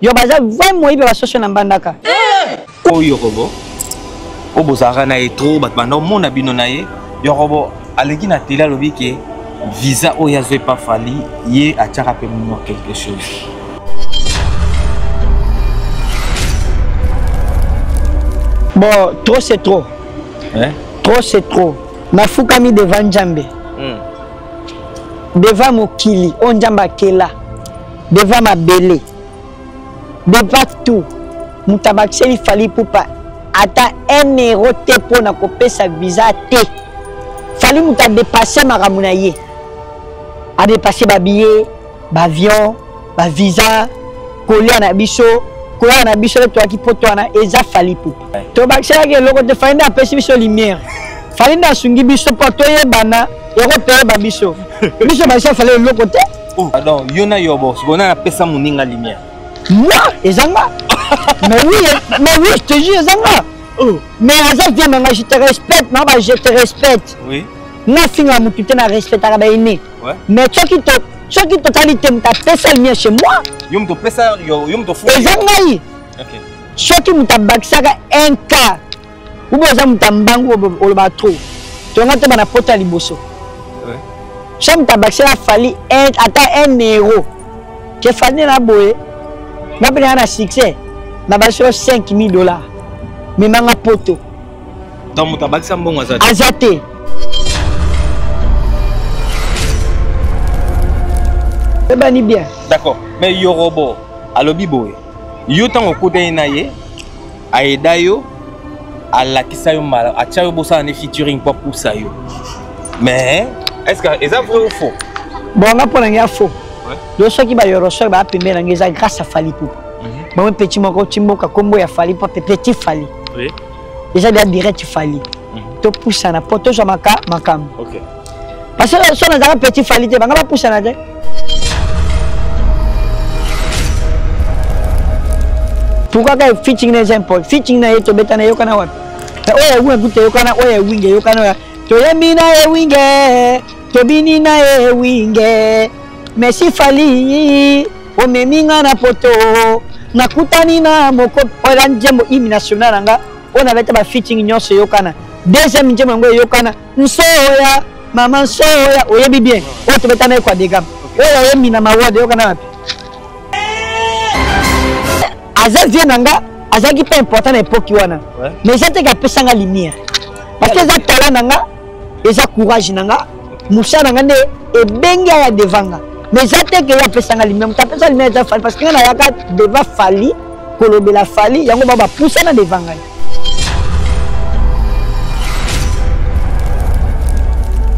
Yo baza 20 mois ba socio na bandaka. Oyo robo. Obozara na etro bat bando mona bino na ye. Yo robo alegi na tela lobi ke visa oya zwe pa fali ye atira pe moi quelque chose. Bon, trop c'est trop. Hein? Trop c'est trop. Ma fukami devant Jambe. Devant Mokili, on jamba kela. Devant ma belle. Devant tout. Mutabakseli fali poupa. Ata un héros te pour na kopé sa visa te. Fali muta dépasser ma ramunaye. A dépasser ba billet, ba avion, ba visa, coller na biso. Quoi on a biso toi qui poto na eza fali poupa. To baksela ke loko te fali na pesi biso lumière. Fali na sungi biso poto ye bana. Européen babiso. Biso babiso fallait le côté. Pardon, yona yo boss. On a appelé ça moninga lumière. Non, ezanga. Mais oui, je te jure ezanga. Oh, mais azak bien maman, je te respecte, maman, je te respecte. Oui. Nothing à mututé na respect à baïné. Ouais. Mais toi qui totalité m'ta pesa lumière chez moi. Yo m'to pesa yo m'to fou. Ezanga. OK. Toi qui m'ta baksaka 1K. Ou boza m'ta mbango o le batro. Tu nga te bana pota liboso. J'aime ta baxe la fali un héros. J'ai fali na boé. N'a pas un succès. N'a pas 5 000 $. Mais manga poto. Dans mon tabac ça bon azaté. Eh ben ni bien. D'accord. Mais yo robo alobi boé. Yo tant au côté naie aida yo à la kisa yo mal a tcha yo bossa en featuring pour ça yo. Mais est-ce que c'est vrai ou faux? Bon, on a pour un faux. Donc, ceux qui ont reçu la première, c'est grâce à Fali Poupa. Moi, petit moko, timoka, combo, ya Fali Poupa, petit Fali. Oui. Ils ont direct Fali. Tu pousses à la porte, je m'en cam. Ok. Parce que si on a un petit Fali, tu vas pousser à la tête. Pourquoi tu as fitting les impôts? Fitting les impôts, tu as un peu de temps. Tu as un peu de temps. Tobini na e winge, mesi fali, omeminga na poto, nakutani na moko oranjemo imi national anga, ona beta ba fitting nyonso yokana, deuxième njemo ngo yokana, nsoya, maman soya, oyebi bien, oto beta na kwa degam, oya emi na mawade yokana wapi. Azazi nanga, azaki pe important na epoki wana, mais zate ka pesa nga lumière, parce que za talent nanga, za courage nanga. Moussa nangande e benga ya devanga mais j'attends que ya pesanga limem ta pesa limem za fali parce que na yaka deva fali kolobela fali yango baba poussa na devanga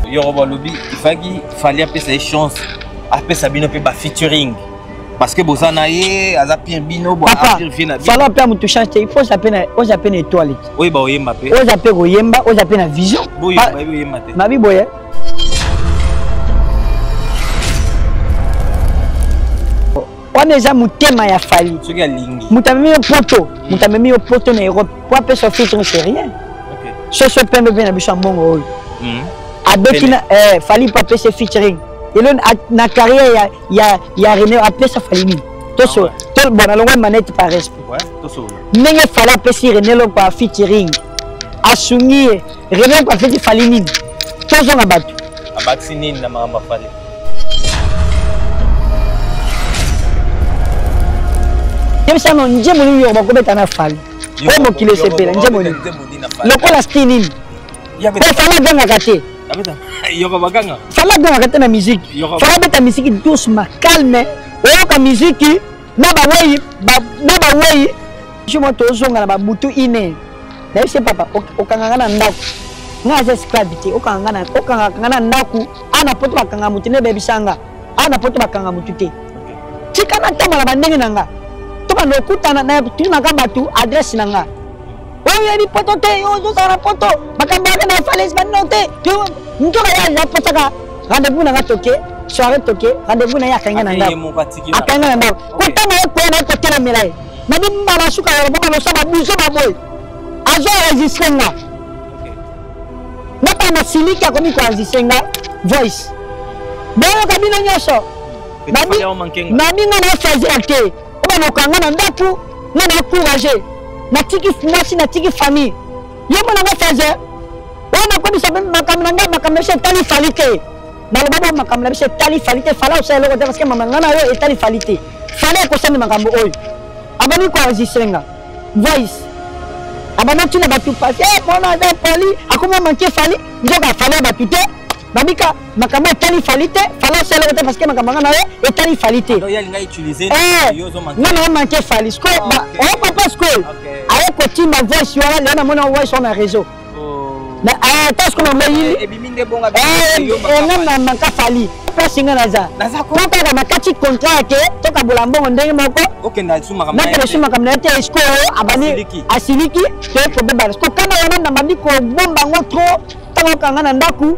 yo robo lobi ifagi fali a pesa chance a pesa bino pe ba featuring parce que bozana ye azapien bino bo a vivre na bino fala pe mutu chance il faut s'apena o s'apena étoile oui ba oyemba pe o s'apena oyemba o s'apena vision boyo ba oyemba te mabi boye. On est déjà mutema ya fali. Mutamemi au poto, mutamemi au poto na Europe. Quoi peut se faire on sait rien. OK. Ce se permet bien abisha mbongo oyo. Adokina fali pas peut se featuring. Et là na carrière ya René après ça fali ni. Toso, tel bon alors on manette par respect. Ouais, toso. Nenge fala peut si René lo pas featuring. Asungir René pas fait fali ni. Toso na batu. Abatsi ni na mama fali. Ça non je moni yo bakobe tana fali o mo kile sepela je moni lokola stinin ya beta fala ganga kate yo ko ganga fala ganga kate na musique fala beta musique doucement calme o ka musique na ba wei je mo to zonga na ba butu ine na se papa o kanga na ndaku na ze scrabite o kanga na ndaku ana poto bakanga mutine be bisanga ana poto bakanga mutute tikana tama na bandenge nanga adresse nanga. Oui, potote, poto, rendez-vous nanga toke, soirée toke, rendez-vous nanga kanga nanga. Akanga nanga. Kota na ko na toke na melai. Na bi mala suka ya boka no saba buzo ba boy. Azo registrena. Na pa na silika komi ko registrena voice. Bo kabina nyoso. Na bi na fazer ate. Babika, makama tali falite, fala selo te parce que makama na e tali falite. Donc yali nga utiliser yozo manke. Non non manke falis ko ba on papa school. Aye ko ti ma voix sur là na mona voix sur na réseau. Mais ah parce que ma yili e biminde bonga yo makama. Non non manka fali. Pas singa naza. Naza ko ta na kati contrat ke to ka bolambongo ndenge moko. OK na suma makama. Na suma makama te school abani asiliki te problème ba school kama wana na mabiko bomba ngo trop tango kanga na ndaku.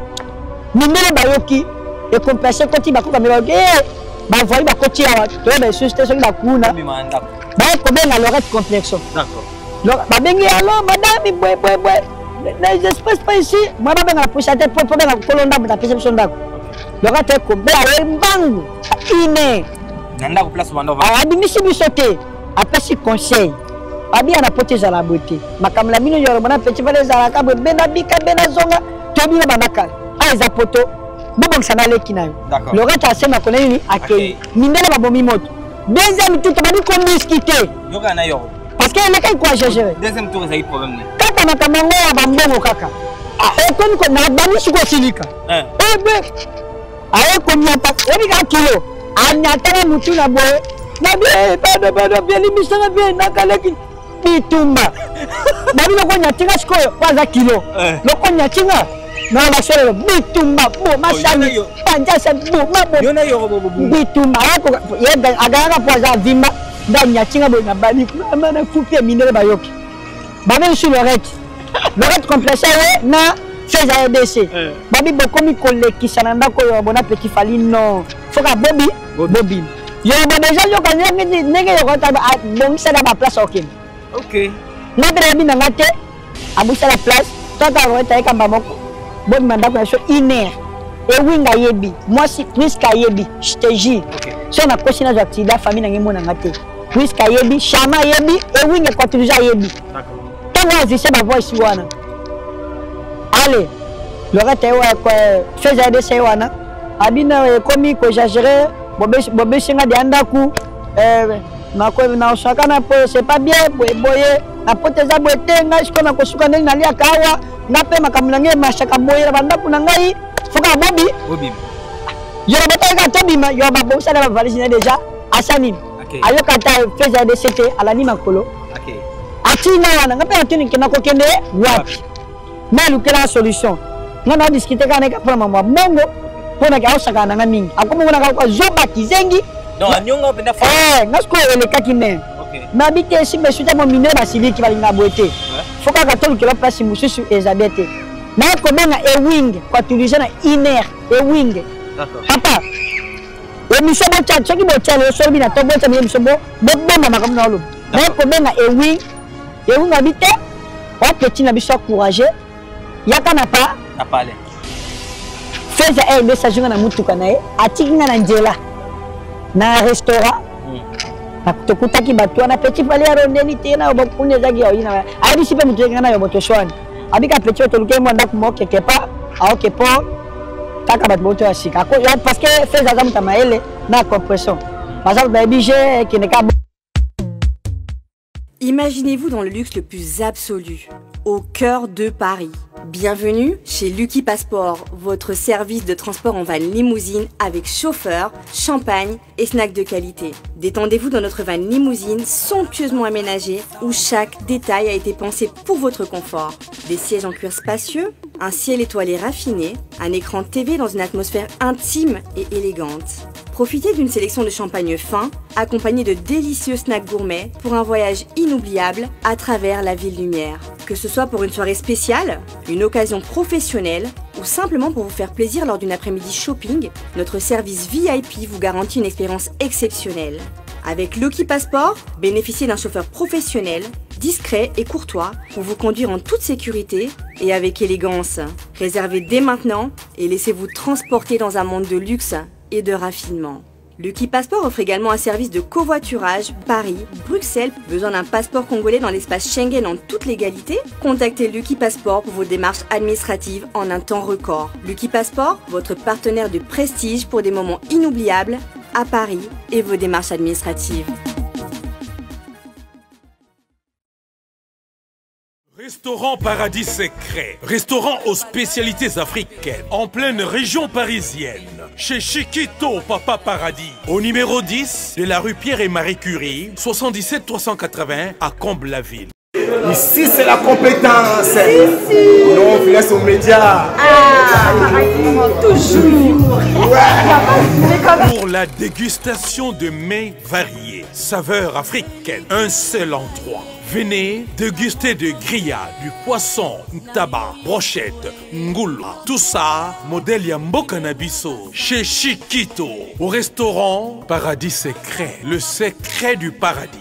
Nous ne bayoki et compenser quand il va couper mes oreilles, bah voyez bah quand il a toi bah susciter sur la cour là, bah combien la lorette complexe. D'accord. Donc bah bengi alors madame il boit boit boit, n'espèce pas ici, madame ben la pousse à tête pour ben la colonne ben la pêche sur la cour. Lorette combien elle bang, iné. Nanda place mandova. Ah ben ici nous sauter, après si conseil. Abi on a porté à la beauté, ma cam la mine yoro mon petit valet à la cam ben abika ben azonga, tu as mis la banaka. Les apotos, bon ça n'allait qui n'a d'accord. Le reste assez ma collègue accueilli. Minel va bomber mot. Deuxième tour, tu vas dire qu'on discutait. Parce qu'il y a quelqu'un quoi gérer. Deuxième tour, ça y problème. Quand on a comme on a bambou au caca. Ah, et comme on a banni sur quoi silica. Eh ben, ah, comme on a pas, on a un kilo. Ah, on a tellement moutu la boire. N'a bien, pas de bonheur, bien, il me sera bien, n'a qu'à l'équipe. Pitumba. N'a bien, on a tiré ce qu'on a pas à kilo. Donc on a tiré. Non, ma soeur, bitumba, ma chami, panjasa, ma boue, bitumba, agara, poisa, vima, danya, tinga, bona, bani, mana, coupé, mineur, bayoki. Babin sur l'orette compresseur, na, fais à ADC. Babi, bokomi, collègue, qui s'ananda, koyo, bona, petit fali, non. Fora, Bobby, Bobby. Yo, ma déjà, yo, quand y'a mis, n'est-ce pas, donc, ça n'a pas place, ok. Ok. N'a pas de la mate, à bout la place, toi, t'as l'orette avec un baboko. Bon mandat qu'on a sur Iner, Ewing Ayebi, moi c'est Chris Kayebi, je te jure. Si on approche nos activités, la famille n'a rien mon angaté. Chris Kayebi, Shama Ayebi, Ewing et Quatruja Ayebi. Quand on a dit c'est ma voix ici ouana. Allez, le reste est quoi? Fais aider c'est ouana. Abina commis que j'agère, Bobé Singa de Andaku. Ma quoi na osaka na po c'est pas bien, boye. Na po tes aboiter, na je connais que je connais n'allez à Kawa. Nape makamlange mashaka boyera banda kunangai foka bobi bobi yoro botaka tobima yo babo sala ba valise déjà asani ayo kata feza de ct alani makolo okay atina wana ngape atini kinako kende wapi malu kela solution ngana discuter kaneka pour mama mongo pona ka osaka nanga mingi akomo ngana ka zoba kizengi non anyonga penda fa ngasko ele kakine ma bité si monsieur ta mon mineur basili qui va linga boete foka katolu kila place monsieur sur Elizabeth na comment na Ewing quoi tu disais na Iner Ewing papa et monsieur bon chat qui bon chat le sol bina tobo ça monsieur bon bon mama comme na lo na comment na Ewing Ewing habité on petit na biso courageux yaka na pas na parler fais un message na mutuka na e atinga na njela na restaurant nakutaki bato wana petit pale ya rondeni tena bakunye zaki ya ina ali sipe mutenge na yoboto shwani abika petit toluke mo ndaku mo keke pa aoke po taka batboto ya sika ko ya parce que fez za mutama ele na compression bazal baby je qui ne ka. Imaginez-vous dans le luxe le plus absolu, au cœur de Paris. Bienvenue chez Lucky Passport, votre service de transport en van limousine avec chauffeur, champagne et snacks de qualité. Détendez-vous dans notre van limousine somptueusement aménagée où chaque détail a été pensé pour votre confort. Des sièges en cuir spacieux, un ciel étoilé raffiné, un écran TV dans une atmosphère intime et élégante. Profitez d'une sélection de champagne fin, accompagnée de délicieux snacks gourmets pour un voyage inoubliable à travers la ville lumière. Que ce soit pour une soirée spéciale, une occasion professionnelle ou simplement pour vous faire plaisir lors d'une après-midi shopping, notre service VIP vous garantit une expérience exceptionnelle. Avec Lucky Passport, bénéficiez d'un chauffeur professionnel, discret et courtois pour vous conduire en toute sécurité et avec élégance. Réservez dès maintenant et laissez-vous transporter dans un monde de luxe et de raffinement. Lucky Passport offre également un service de covoiturage Paris, Bruxelles. Besoin d'un passeport congolais dans l'espace Schengen en toute légalité? Contactez Lucky Passport pour vos démarches administratives en un temps record. Lucky Passport, votre partenaire de prestige pour des moments inoubliables à Paris et vos démarches administratives. Restaurant Paradis Secret, restaurant aux spécialités africaines, en pleine région parisienne, chez Chiquito Papa Paradis, au numéro 10 de la rue Pierre et Marie Curie, 77 380 à Comble-la-Ville. Ici c'est la compétence, non, on laisse aux médias. Ah, toujours. Ouais. Pour la dégustation de mets variés, saveurs africaines, un seul endroit. Venez déguster de grillades, du poisson, tabac, brochette, ngoula. Tout ça, modèle ya mboka na biso chez Chiquito, au restaurant Paradis Secret, le secret du paradis,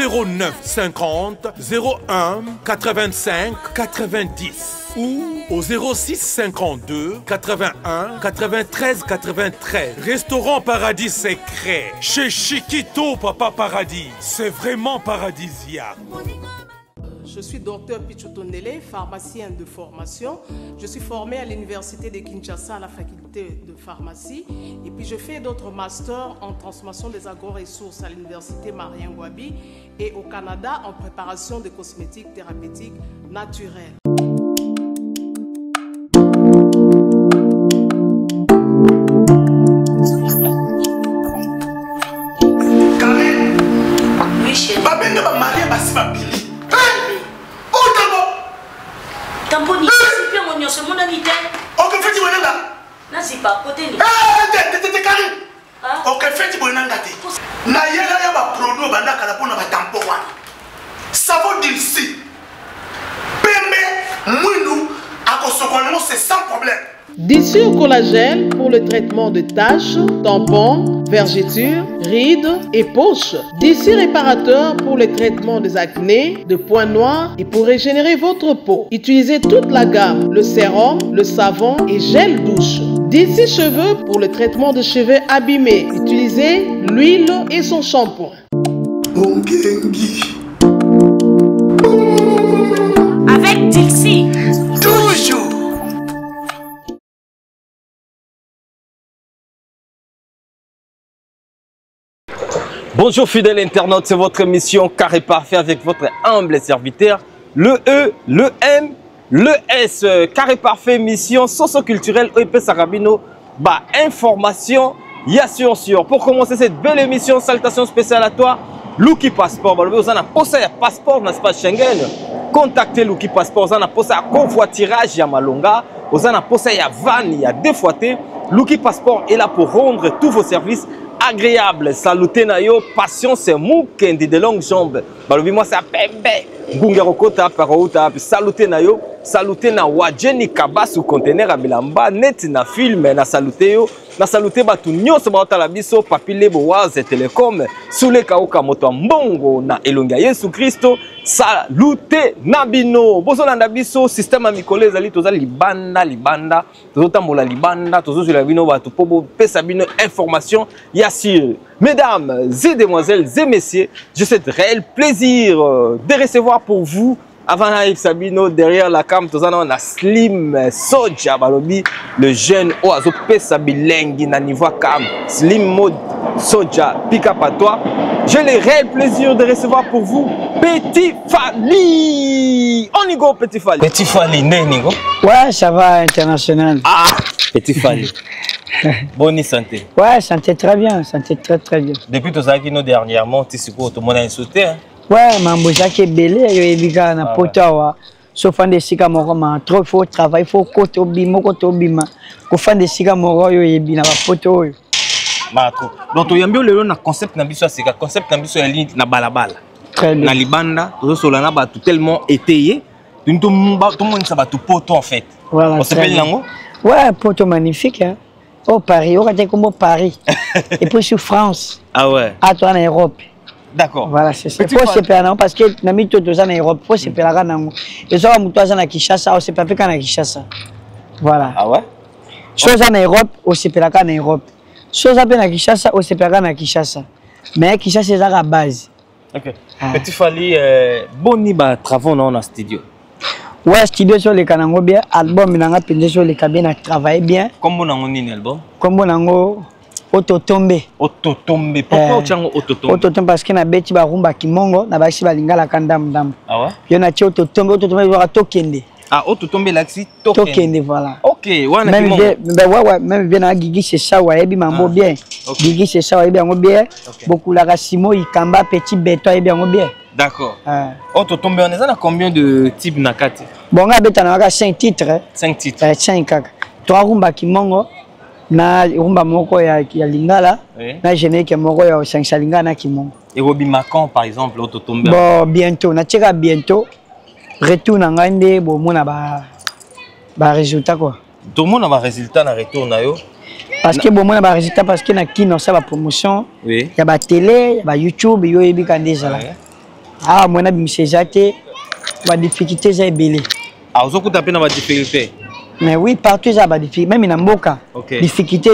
09 50 01 85 90 ou au 06 52 81 93 93. Restaurant Paradis Secret, chez Chiquito Papa Paradis. C'est vraiment paradisiaque. Je suis docteur Pichotondele, pharmacien de formation. Je suis formé à l'université de Kinshasa à la faculté de pharmacie. Et puis je fais d'autres masters en transformation des agro-ressources à l'université Marien Ngouabi et au Canada en préparation de cosmétiques thérapeutiques naturelles. Dissure collagène pour le traitement de taches, tampons, vergetures, rides et poches. Dissure réparateur pour le traitement des acnés, de points noirs et pour régénérer votre peau. Utilisez toute la gamme, le sérum, le savon et gel douche. Dissure cheveux pour le traitement de cheveux abîmés. Utilisez l'huile et son shampoing. Avec Dixie, toujours. Bonjour fidèles internautes, c'est votre émission Carré Parfait avec votre humble serviteur, le E, le M, le S. Carré Parfait, émission socio-culturelle, OEP Sarabino, bah information, y'a sûr. Pour commencer cette belle émission, salutation spéciale à toi, Lucky Passport. Bah, vous en avez posé un passeport, n'est-ce pas, Schengen? Contactez Lucky Passport, vous en avez posé un convoiturage, y'a Malonga, vous en avez posé un van, y'a deux fois. Lucky Passport est là pour rendre tous vos services agréable, saluté na yo, patience et moukendi de longues jambes. Balobi moi ça pembe, gungero kota parouta, saluté na yo, saluté na wajeni kabasu conteneur abilamba, net na film na saluté batu nyonso ba otala biso, papile boaze Telecom, soule kaoka moto mbongo na elonga Yesu Kristo, saluté na bino. Bozona na biso système amikole ezali tozali libanda, tozotambola libanda, tozozula bino batu po bo pesa bino information. Yassir, mesdames et demoiselles et messieurs, j'ai cet réel plaisir de recevoir pour vous, avant Naïf Sabino, derrière la cam, on a Slim Soja Balobi, le jeune Oazo Pesabilengi, Nanivoa Cam, Slim Mode Soja, Pika Patois. J'ai le réel plaisir de recevoir pour vous Petit Fali. On y go, Petit Fali. Petit Fali, Nénigo. Ouais, ça va, international. Ah, Petit Fali. Bonne santé. Ouais, santé très bien, santé très très bien. Depuis tout ça, nous dernièrement, tu sais quoi, tout le monde a insulté. Ouais, mais je suis belé, je suis en potawa. Sauf que je suis en trop fort travail, faut que tu aies un peu de temps. Faut que tu aies un peu de temps. Maratou. Donc tu yambi le na concept na biso c'est concept na biso ya ligne na balabala. Très bien. Na libanda, to solana ba tout tellement étayé, tout le monde ça ba tout poto en fait. Voilà. On s'appelle nango? Ouais, poto magnifique hein. Au Paris, au Canada comme au Paris. Et puis sur France. Ah ouais. À toi en Europe. D'accord. Voilà, c'est ça. Pourquoi c'est pas non parce que na mi tout ça en Europe, pourquoi c'est pas là nango? Et ça mutu ça na Kinshasa, on c'est pas na Kinshasa. Voilà. Ah ouais. Chose en Europe, on c'est pas là en Europe. Chose à peine à Kinshasa, au Separa na Kinshasa. Mais Kinshasa c'est la base. Ok. Ah. Mais tu fallait boni ba travaux dans un studio. Ouais, studio sur les canango bien, album nanga pendé sur les cabines à travailler bien. Comme on a un album. Comme on a un autotombé. Autotombé. Pourquoi on change autotombé? Autotombé parce que na beti ba rumba kimongo, na ba shi ba lingala kandam dam. Ah ouais. Yo na ti autotombé, autotombé va tokende. Ah, autotombé l'axi tokende voilà. Okay, même bien, même bien à Guigui c'est ça, ouais, bien, bien. Guigui c'est ça, bien, bien. Beaucoup la racimo, il camba petit béton, bien, bien. D'accord. Oh, tu tombes en a combien de types nakati? Bon, on a 5 titres. 5 titres. 5. 3 rumba qui mongo, na rumba moko ya lingala, na générique moko ya 5 lingana qui mongo. Et Roby Macan par exemple, auto tombe. Bon, bientôt, na tira bientôt. Retourne en Gandé, bon, mon ba résultat quoi. Tout le monde a un résultat dans le retour. Parce que bon, a un résultat parce qu'il y a qui dans sa promotion. Il y a la télé, il y a YouTube, il y a des gens. Ah, moi, je suis athée, la difficulté est belle. Ah, vous avez une difficulté? Mais oui, partout, il y a des difficultés. Même dans Mboka, difficulté.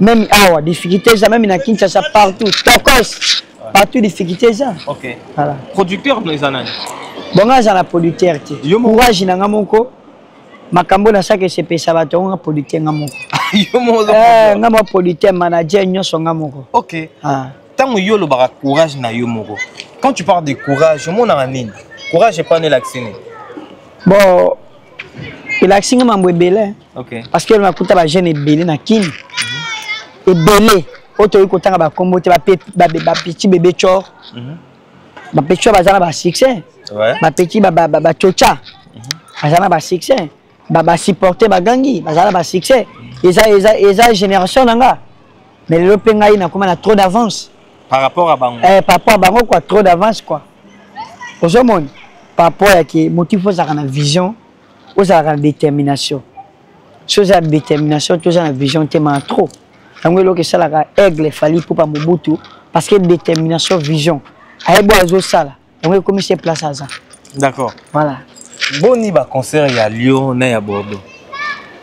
Même Awa, difficulté. Même dans Kinshasa, partout. Tokos, partout, difficulté. Ok. Voilà. Producteur, vous avez un bon, j'ai la producteur. Courage, j'ai un Makambo na sake sepe sabato nga polite nga moko. Yo mozo. Nga mo polite manager nyoso nga moko. OK. Ah. Tango yo lo ba courage na yo moko. Quand tu parles de courage, mon na nini? Courage c'est pas né l'axine. Bon. Il axine mambo belé. OK. Parce que na kuta ba jeune belé na kin. Et belé, oto ko tanga ba kombo te ba petit bébé chor. Ba petit chor ba zana ba succès. Ouais. Ba petit ba chocha. Ba zana ba succès. Baba supporter bagangi bazala ba succès eza génération nanga mais le pengai na comment na trop d'avance par rapport à bango par rapport à bango quoi trop d'avance quoi ozomone par rapport à qui motif faut ça na vision oza na détermination chose à détermination toujours na vision tellement trop nangwe lo ke sala ka aigle fali pour pas mobutu parce que détermination vision ay bo azo sala nangwe comme c'est place à ça d'accord voilà. Boni ba concert ya Lyon na ya Bordeaux.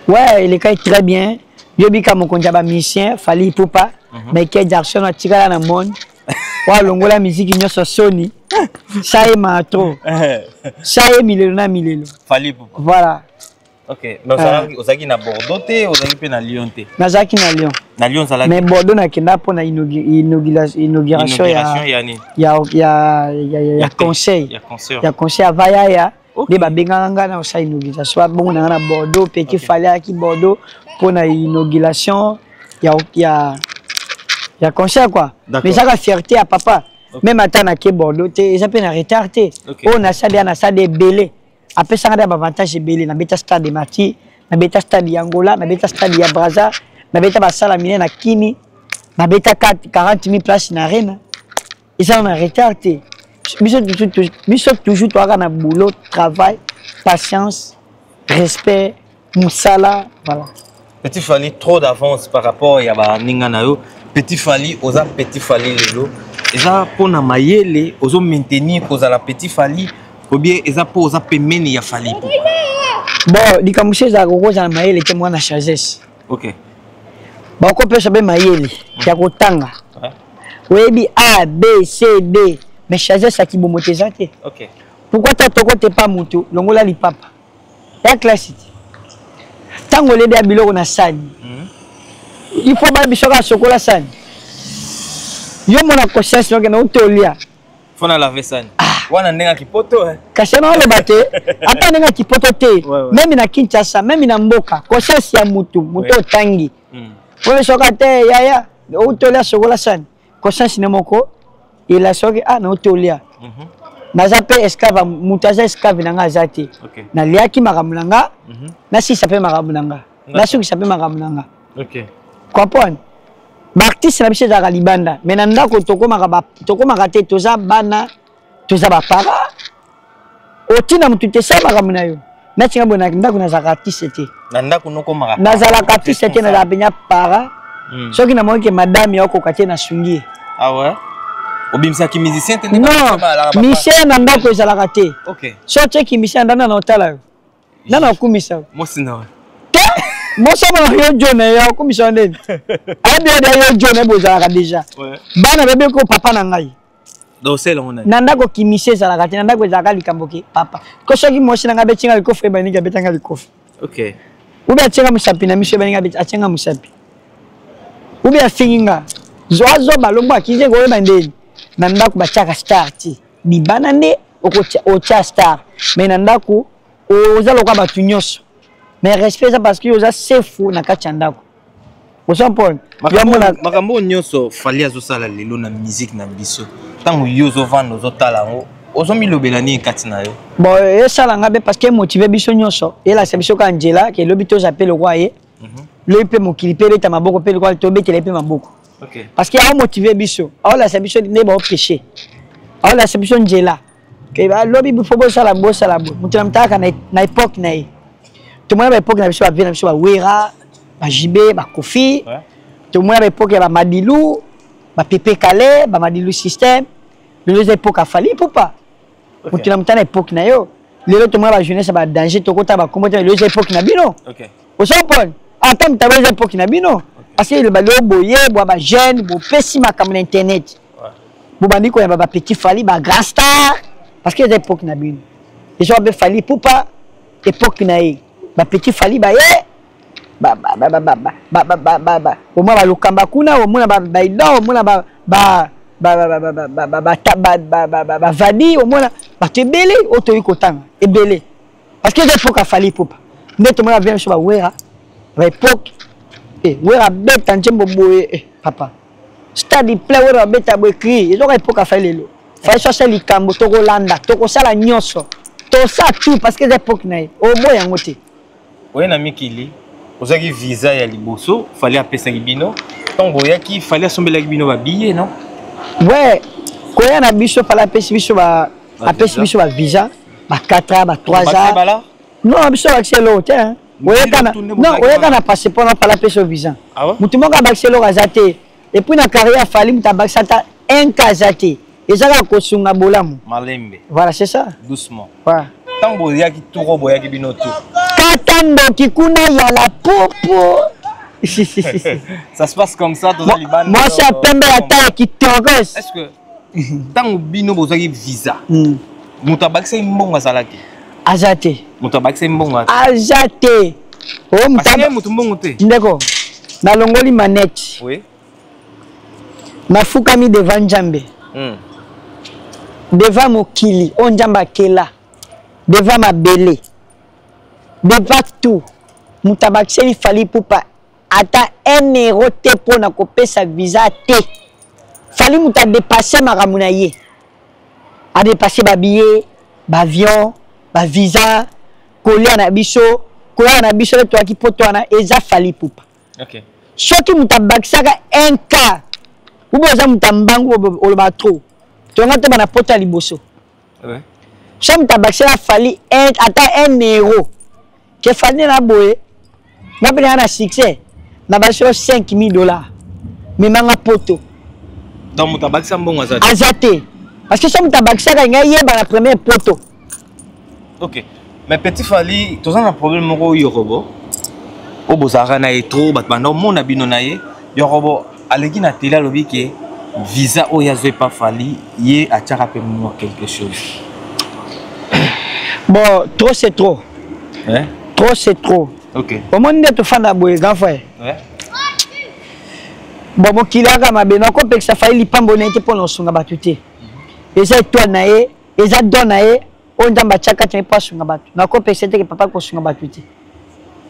Ouais, il est très bien. Yobika mon konja ba musicien, fali poupa, mais quel Jackson a tiré na monde. Wa longola musique nyoso Sony. Ça est matro. Ça est milena milelo. Fali poupa. Voilà. OK, mais ozaki na Bordeaux té, ozaki pe na Lyon té. Nazaki na Lyon. Na Lyon ça la. Mais Bordeaux na kenda pona inauguration ya conseil. Ya conseil à Vayaya. Les babenganga na osa inauguration bon na na Bordeaux petit fallait à qui Bordeaux pour na inauguration il y a concert quoi mais ça la fierté à papa même à tana que Bordeaux ils appellent à retardé on a ça bien ça des belé après ça on a avantage belé na beta stade de Marti na beta stade Angola na beta stade ya Brazza na beta basala mine na Kini na beta 40,000 places na arena ils ont retardé. Mais toujours toi un boulot, travail, patience, respect, moussala, voilà. Petit Fally trop d'avance par rapport à Ninganayo. Petit Fally, osa Petit Fally lelo. Eza pour na mayele, osa maintenir osa la Petit Fally, ou bien eza pour osa pemeni ya Fally. Bon, di kamushe za gogo za mayele te mwana chazes. OK. Ba ko pesa be mayele, ya kotanga. Webi A B C D. Mais chaser ça qui bombote ça. OK. Pourquoi t'as pas moto longola li papa. La classique. Tango le de biloko na sani. Il faut ba bisoka sokola sani. Yo mona conscience que na utolia. Faut na laver sani. Wana ndenga kipoto hein. Kashana le bate. Ata ndenga kipoto te. Même na Kinshasa, même na Mboka, conscience ya moto tangi. Wewe soka te yaya, utolia sokola sani. Conscience ne moko. Il a sorti à notre lia. Nazape escava, mutaza escava nanga zati. Na lia qui maramlanga, na si sape maramlanga. Na sou qui sape maramlanga. OK. Comprends? Baptiste na biso za libanda mais na ndako tokoma ka te toza bana toza ba para otina mutu te sa ba mna yo na tinga bona ndako na za artiste te na ndako no koma ka na za artiste te na la benya para soki na moke madame yako ka te na sungie ah ouais obimsa ki musicien te ndako ba la Michel na ndako za la te OK so te ki Michel ndana na otala yo nana okumisa mo sina moi, ça m'a rien donné, comme j'en ai. Ah, bien d'ailleurs, John est déjà. Bana bébé, papa n'a pas. Donc, c'est l'on a. Nandako qui missait à la gâtine, Nandako Zagali Kamboki, papa. Quand je dis, moi, je suis un abétin à le coffre et Baniga Betanga le coffre. OK. Ou bien, tiens, Moussapi, monsieur Baniga Betanga Moussapi. Ou bien, Finga. Zoazo, Balomba, qui est Golemandé. Nandako Bachaka Starti. Ni banane, au Chastar. Mais Nandako, aux Aloka Batunios. Mais respect ça parce que vous avez c'est fou na katchandako. Vous comprenez? Makambo nyoso falia zo sala lelo na musique na biso. Tant yo zo vando zo talango, ozo milobela ni katina yo. Bon, e sala ngabe parce que motivé biso nyoso. Et la c'est biso ka Angela que lobito j'appelle le roi et le pe mokili pe le tamaboko pe le roi tobe ke le pe maboko. OK. Parce que a motivé biso. A la c'est biso ne ba péché. A la c'est biso Angela. Que ba lobi bu fobo sala bo sala bo. Mutu namtaka na époque na tout le monde à l'époque, il y avait des Wera, des Jibé, des Kofi. Tout le monde à l'époque, il y avait Madilou, des Pépé Calais, des Madilou Système. Les époques ont fallu, pourquoi pas? Tout le monde à l'époque, il y avait des jeunesse, des dangers, des combats, les époques, il y avait des époques. En tant que les époques, il y avait des époques. Parce que les boyers, les jeunes, les pessimistes comme l'Internet. Les bandits, il y avait des petits fallis, des grands stars. Parce que les époques, il y avait des époques. Les gens ont fallu, pourquoi? Les époques, il y avait. Ba petit fali ba ye ba au moins ba lokamba kuna au moins ba ida au moins ba vadi au moins ba tebele o toyi kotanga ebele parce que il faut ka fali popa neto mona bien so ba wera ba époque eh wera beta njembo boye papa stade play wera beta bo écrit ils ont époque fali lelo fali so c'est likambo to ko landa to ko sala nyoso to sa tout parce que époque nae o boya ngoti. Vous avez un visa à Liboso, il fallait appeler ça Libino. Il fallait assembler la Libino à billet, non? Oui, quand il y a un visa, il fallait appeler un visa, 4 ans, 3 ans. Non, il y a accès à l'autre. Non, il y a un passeport, il fallait appeler ce visa. Tout le monde a accès à l'autre. Et puis, dans la carrière, il fallait accès à un casate. Et ça, il y a un bolam. Malembe. Voilà, c'est ça. Doucement. Quand il y a un tour, il y a un bino tout. Ça se passe comme ça dans le Liban. Moi, c'est un peu de taille qui t'enresse. Est-ce que tant que Bino a un visa, mon tabac c'est bon à Salaki. Azate. Mon tabac c'est bon à Azate. Oh, mon tabac c'est bon à Salaki. D'accord. Dans l'ongoli manette. Oui. Ma foukami devant Jambe. Devant mon kili. On Jamba Kela. Devant ma belée. Devant tout, Moutabakse il fallait pour pas atteindre un héros pour na couper sa visa T. Fallait mouta dépasser ma ramounaye, à dépasser ba billet, ba avion, ba visa, coller en abisso toi qui pour toi na eza fallait pour pas. OK. Surtout Moutabakse a un cas ou besoin Moutambango ou le bateau. Tu en as te bana porte à Liboso. Ouais. Chaque Moutabakse a fallait atteindre un héros. Que Fanny n'a boé, n'a pas un succès, n'a pas $5,000. Mais m'a poto. Dans mon tabac, c'est bon, Azate. Azate. Parce que son tabac, c'est la première poto. OK. Mais petit Fali, tout ça, un problème au Yorobo. Au Bozarana et trop, maintenant, mon abinonaye, Yorobo, à l'église, n'a pas le visa au Yazwe pas Fali, yé à Tcharapé-moi quelque chose. Bon, trop, c'est trop. Ouais. Trop c'est trop. OK. Comment on est fan d'aboué grand frère? Ouais. Bon mon kilaka ma beno ko pe ça faili pambone te pona sunga batute. Eza toi nae, eza donae, on damba chaka te pas sunga batu. Na ko pe c'était que papa ko sunga batute.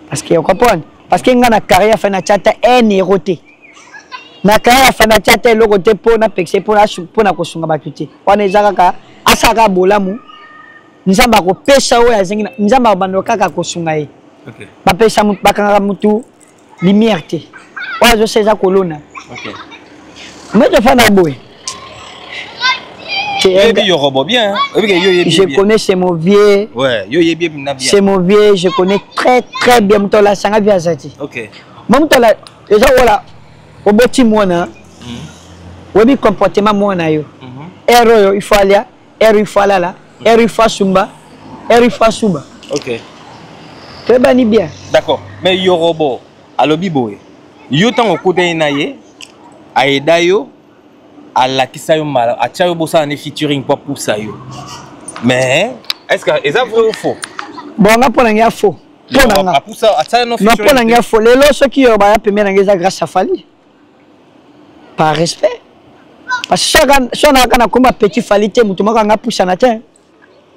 Parce que on comprend. Parce que ngana carrière fa na chata en eroté. Na carrière fa na chata le côté pona pe c'est pona ko sunga batute. On ezaka ka asaka bolamu. Nous avons beaucoup pêcheurs, nous avons beaucoup caca consommés. Pas pêcheurs, pas caca, mutu, lumière. Oh, je sais ça colonna. Ok. Mais tu fais la bouille. Je connais ces mauvais. C'est mauvais, je connais très très bien. Ok. Voilà, au petit mois, oui, comportement moi na yo. Erreur il faut aller, erreur il faut aller là, erreur il faut sumba, erreur il faut sumba. Ok. Très bien, bien. D'accord. Mais yo robot, alobi boy. Yo tant au côté inaye, aida yo, ala kisayo mal, achayo bossa en featuring pas pour ça yo. Mais est-ce que est-ce vrai ou faux? Bon, on a pas n'engia faux. Pour n'engia. Pour ça, achayo non featuring. Non pas n'engia faux. Les lois ceux qui yo ba ya premier n'engia grâce à Fally. Par respect. Parce que si on a un petit falité, on a un pouce à natin.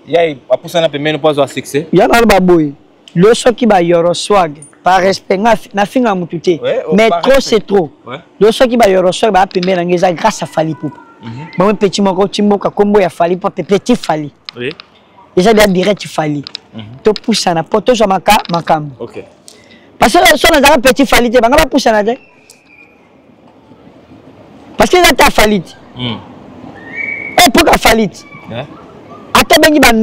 Il y a un pouce à natin, mais on n'a pas un succès. Il y a un baboui. Le so qui va y avoir swag, par respect, n'a fin à moutouté. Mais trop, c'est trop. Le so qui va y avoir swag, va appeler l'anglais grâce à Fally Poupa. Mon petit moko, timoka, combo, il y a Fally Poupa, petit Fally. Oui. Et ça, il y a direct Fally. Tout pouce à natin, tout jamaka, macam. Ok. Parce que si on a un petit falité, on a un pouce à natin. Parce qu'il a fallu. Et pourquoi fallu? Parce qu'il a fallu.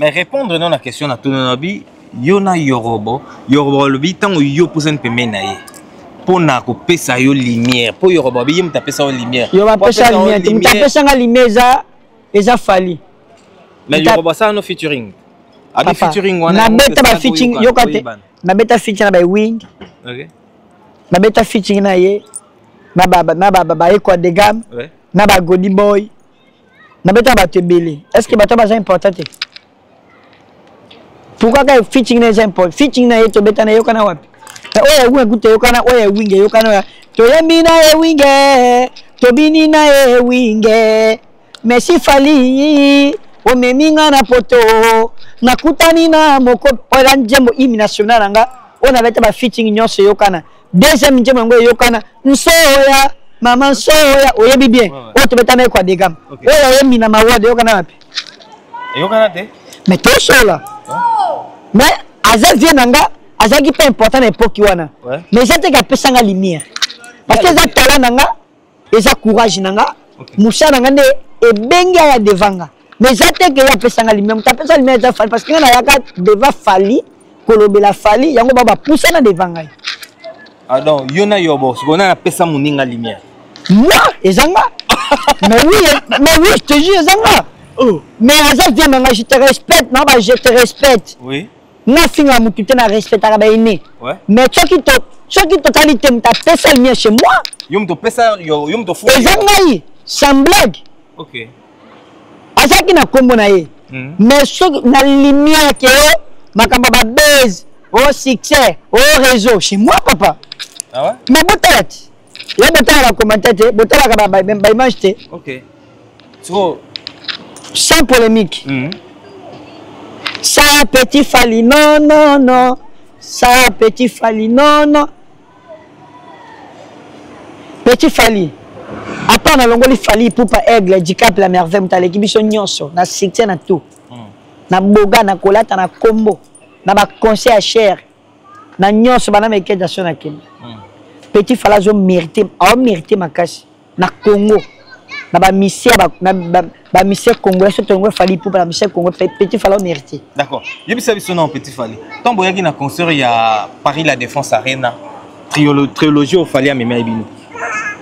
Mais répondre à la question à tout le monde, il y a na beta fitting na ye na baba quoi de gamme na ba godi boy na beta ba tebele est-ce que bato ba c'est important pourquoi que fitting na exemple fitting na ye to beta na yo kana wapi oya wu ngute yo kana oya winge yo kana to yemi na ye winge to bini na ye winge mais si Fally o meminga na poto na kutani na moko oya njembo hymne national nga on avait ba fitting nyonso yo kana. Deuxième minute, je suis là, maman, je suis là, je suis bien. Je suis là, je suis là, je suis là, je suis là, je suis là. Mais tu es là. Mais Azak vient là, Azak n'est pas important à l'époque. Mais Azak a appelé ça la lumière. Parce que Azak talent, Azak courage, Moussa est bien devant. Mais Azak a appelé ça la lumière. Tu appelles ça la lumière, Azak Fally. Parce qu'il y a devant Fally, Kolobé la Fally, il y a poussé devant. Ah donc, Yona Yobo, on a appelé ça mon lumière. Moi, et Zanga. Mais oui, je te jure, Zanga. Oh. Mais Azak vient, je te respecte, non, je te respecte. Oui. Moi, finalement, tu t'en respectes à la baïné. Ouais. Mais toi qui t'as totalité, tu as appelé ça le mien chez moi. Yom te pèse ça, Yom te fou. Et Zanga, sans blague. Ok. Azak n'a pas combonaé. Mais ce la lumière qui est, ma camarade baise, au succès, au réseau, chez moi, papa. Ah ouais? Mais peut-être. Il y a des gens. Ok. So... Sans polémique. Ça petit Fally, non. Ça petit Fally, non. Petit Fally. Attends, on a l'ongoli Fally pour pas aigle, handicap, la merveille, on a l'équipe, on a succès, on a tout. On a boga, on a cola, on a combo. On a conseil à cher. On a nion, on a mes quêtes d'action à qui. Petit Fally a mérité ma casse. Na Congo, na mission, na mission congolaise, tout Congo Fally pour la mission Congo. Petit Fally a mérité. D'accord. Je vais servir son nom Petit Fally. Tant que y a un concert, il y a Paris La Défense Arena, trilogie au Fally à Mémaïbino.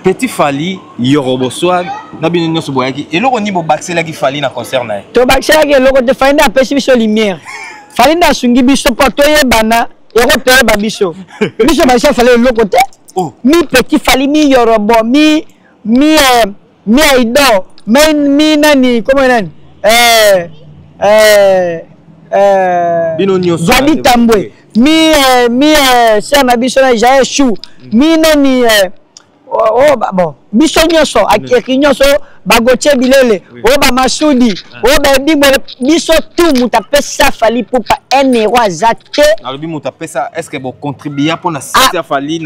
Petit Fally, Yorobo Swag, na bino nyoso boyaki. Et l'eau on y bo baxé la qui Fally na concert na. To baxé la qui l'eau de Fally na pesi biso lumière. Fally na sungi biso portoyer bana, européen babiso. Biso baxé Fally l'eau côté. Oh. Mi Petit Fally, mi Yorobo, mi Aido, mi nani, comment nani? Binonioso. Zadi Tambwe, mi Sama Bissona, Jae Chou, mi nani, oh, bon, Bissonioso, Akinioso, Bagoche Bilele, Oba Masudi, Oba Bimole, Bisso tout, Moutapessa Fally Poupa, N-Roi Zate. Alors, Moutapessa, est-ce que vous contribuez pour la Sita Fally?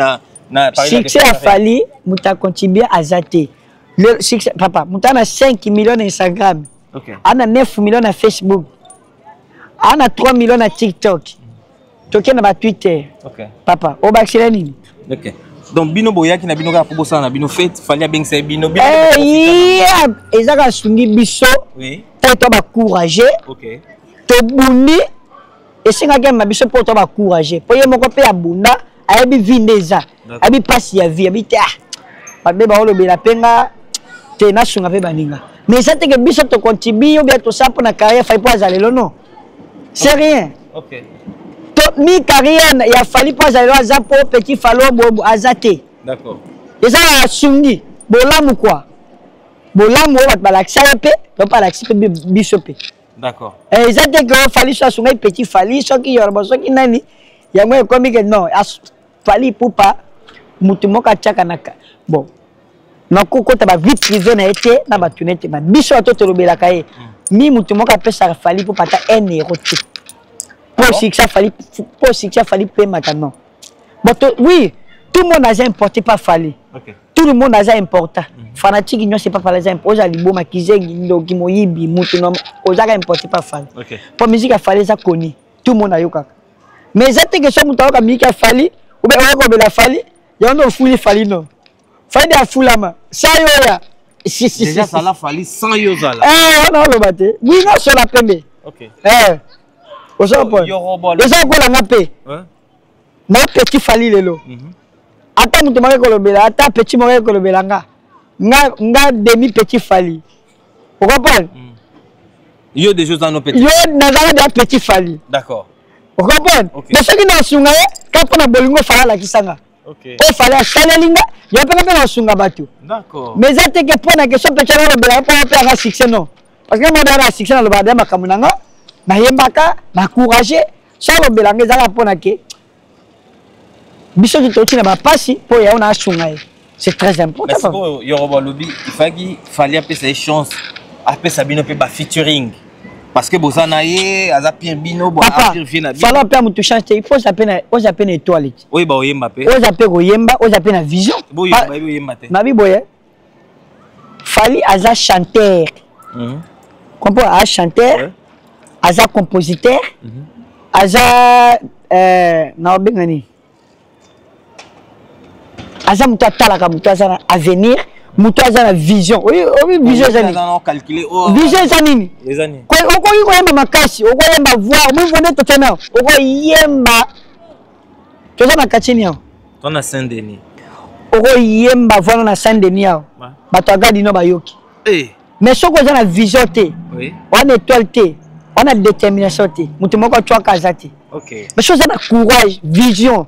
Succès à Fally, muta contribué à Zate. Le succès, papa, muta a 5 millions d'Instagram, on a 9 millions à Facebook, on a 3 millions à TikTok, Tokiana ba Twitter. OK. Papa, o ba kile nini? OK. Donc bino boya kina bino ka kubosa na bino fête, falia bien c'est bino bino. Eh, ezaka sungi biso. Oui. Toi ba courager. OK. To buni et singa gema biso pour toi ba courager. Poye moko pe ya bunda, ayebi vineza. Abi passe ya vie, abi ta. Ba be ba holo be la penga. Te na sunga be baninga. Mais ça te que biso to contribue bien to ça pour na carrière fai pour azalelo non. C'est rien. OK. Mi carrière il a fallu pas aller à Zapo petit fallo azaté d'accord et ça assundi bolamu quoi bolamu on va l'accès on pas l'accès bishopé d'accord et ça dès que fallu ça son petit fallu ce qui yorba ce qui nani il y a moi comme que non fallu pour pas mutumoka chakanaka bon na koko ta ba vie privée na été na ba tunete ba bishoto to lobela kae mi mutumoka pesa fallu pour pas ta haine érotique. Pour ce qu'il a fallu payer maintenant. Oui, tout le monde a importé, pas fallu. Tout le monde a importé. Fanatique, il n'y a pas fallu. Importé, pas fallu. Pour musique, il a fallu, ça connaît. Tout le monde a eu. Mais ça, c'est que ça, il a fallu. Ou bien, il a fallu. Il y a un fallu, non. Fallu à Foulama. Ça, il y a. Déjà, ça a fallu sans Yosa. Eh, non, le bâté. Oui, non, sur la première. OK. Les gens petit fali lelo. Attends, nous attends, petit demi petit fali. Vous comprenez? Il y a des choses dans nos petits. Il y a des petits fali. D'accord. Vous comprenez? Mais ceux qui n'ont quand on a bolingo fala la kisanga. OK. On fala linga, il y a pas sunga batu. D'accord. Mais ça te que pour na question petit na bela pas la succès non. Parce que moi dans la succès le badema kamunanga. Je suis encouragé, je suis encouragé, je suis encouragé, je suis encouragé. C'est très important. Parce que Yoruba Lobby, il fallait appeler ses chances, appeler sa bino pour featuring. Parce que vous en avez, vous avez bino, vous avez bino. Il fallait appeler mon chance, il faut appeler les toilettes. Oui, bah, vous avez appeler Goyemba, vous avez la vision. Vous avez appeler Goyemba. Fallait un chanteur. Comprends, un chanteur. Aza compositeur, aza naobengani, aza muto atalaka muto aza na avenir, muto aza na vision. Oui vision zani. Vision zani. Kwa uko yemba makasi, uko yemba voir, mimi vone totena, uko yemba. Toza makati niao. Tona Saint-Denis. Uko yemba voir na Saint-Denis ao. Bato agadi no bayoki. Eh. Mais soko aza na vision te. Oui. Wana étoile te. On a détermination. Okay. Mais chose a courage, vision.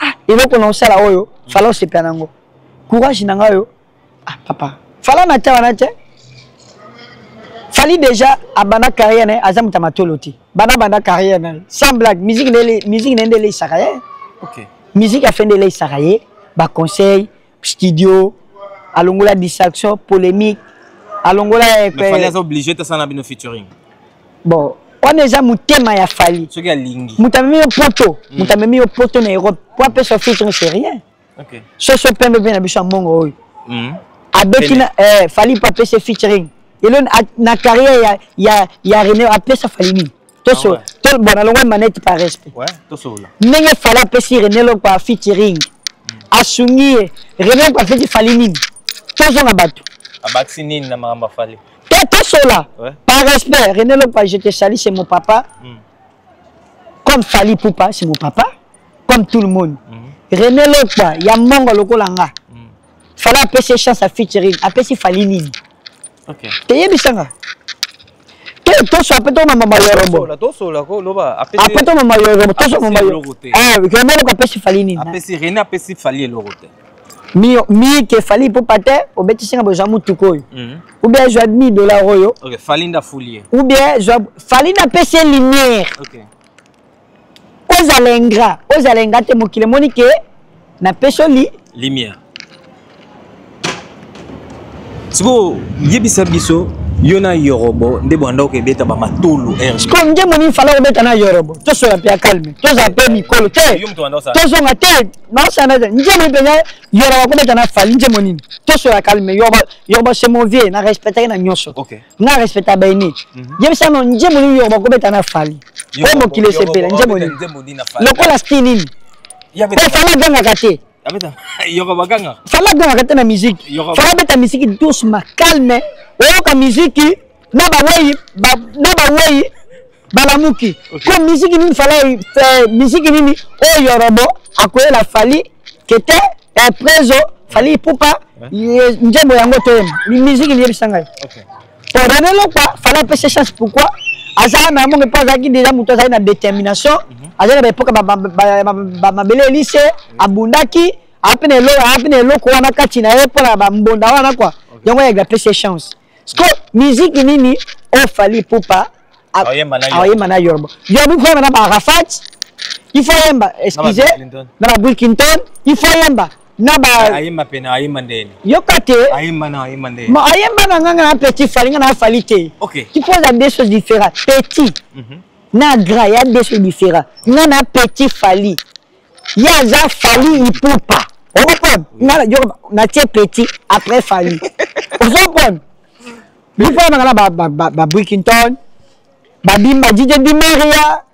Ah, et donc on sait là où il faut se perdre. Courage, ah, papa. Fallait nater. Fallait déjà abandonner carrière, azam tamatoloti. Bana carrière, sans blague. Musique n'est les saraye. OK. Musique a fait des les saraye. Bah conseil, studio, alongola distraction, polémique, alongola. Mais fallait obligé de s'en abîmer featuring. Bon, on est déjà moutéma ya fali. Ce qui est lingue. Moutamemi au poto. Moutamemi au poto en Europe. Pour appeler son fils, on sait rien. OK. Ce sont plein de bien habitués à Mongo. Abekina, fali pour appeler ses featuring. Et là, na carrière, il y a René, appeler sa fali. Tout ça. Tout bon, alors on manette par respect. Ouais, tout ça là. Mais il fallait appeler René le pour featuring. Assoumi, René pour faire fali. Tout ça na bateau. Abatsi nini na mamba fali. Tout cela, ouais. Par respect, René Lopa, je te salue, c'est mon papa. Comme Fali Poupa, c'est mon papa. Comme tout le monde. René Lopa, il y a Mongo Lokolanga. Il fallait appeler ses chances à featuring, appeler ses Falini. OK. Tu es bien, ça. Tout ça, après toi, maman, maman, tout ça, après toi, maman, tout ça, maman, ah, oui, René Lopa, appeler ses Falini. Appeler ses René, appeler ses Fali Loroté. Mi ke fali pour pater au betisanga bojamu tukoy ou bien je admi dollar royo. OK, fali na foulier ou bien je fali na pc lumière. OK, ozalenga te mokile monike na pc li lumière. Sibo yebisabiso Yona Yorobo, de Bando qui beta Bamatulu. Comme j'ai mon infallo betana Yorobo, tout cela bien calme, tout ça peut m'y coller. Tout son atteint, non, ça n'a pas de Yorobo betana Falin, tout cela calme, Yorobo c'est mon vieux, n'a respecté un agnosso. N'a respecté Beni. J'aime ça, non, j'ai mon Yorobo betana Fali. Comme qu'il le sait, j'ai mon le colastinin. Il y avait un gâté. Fala donc arrêter la musique. Fala mettre la musique doucement, calme. La musique, balamuki. Comme musique, il fallait faire musique. Oh Yorobo, à quoi la fali qui était un préso, fallait pour pas. Musique il y a Shanghai. Pour donner le pas, fallait passer chance. Pourquoi? Azam a mon pas acquis déjà moutosa na détermination. Azam a époque ma belle lycée, abundaki, apne lo quoi na katina et pour la bambonda wana quoi. Donc il a passé chance. Parce que musique nini on fallait pour pas ayemana yorbo yorbo faut yemba Arafat il faut yemba excusez na Bill Clinton il faut yemba na ba ayemba pena ayemba ndeni yokate ayemba ndeni ma ayemba nganga petit falinga na falite OK il faut des choses différentes petit na gra ya des choses différentes na petit fali ya za fali il peut pas on comprend na yorbo na petit après fali on comprend. Il faut que Brickington, Babimba, Didier Di Maria,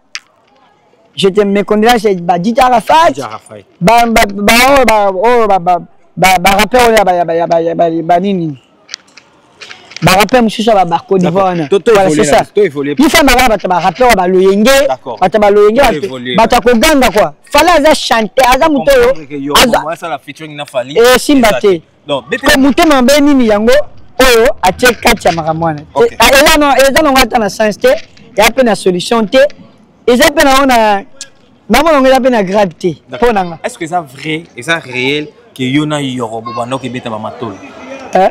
je te mets condoléances à Didier Arafat, rappeur monsieur ça va Côte d'Ivoire c'est ça il faut rappeur ba loyenge ba loyenge ba ta ko ganga quoi fallait ça chanter aza mutoyo aza la featuring na fali et simbate donc mutema benini yango. Oh, à chaque cas, il y a maramouane. Et là, non, et là, on attend la science, il y a peine la solution, et ça peine on a peine la gravité. Est-ce que c'est vrai, et ça réel que Yona Yorobo Bano qui bête à Mamatol? Hein?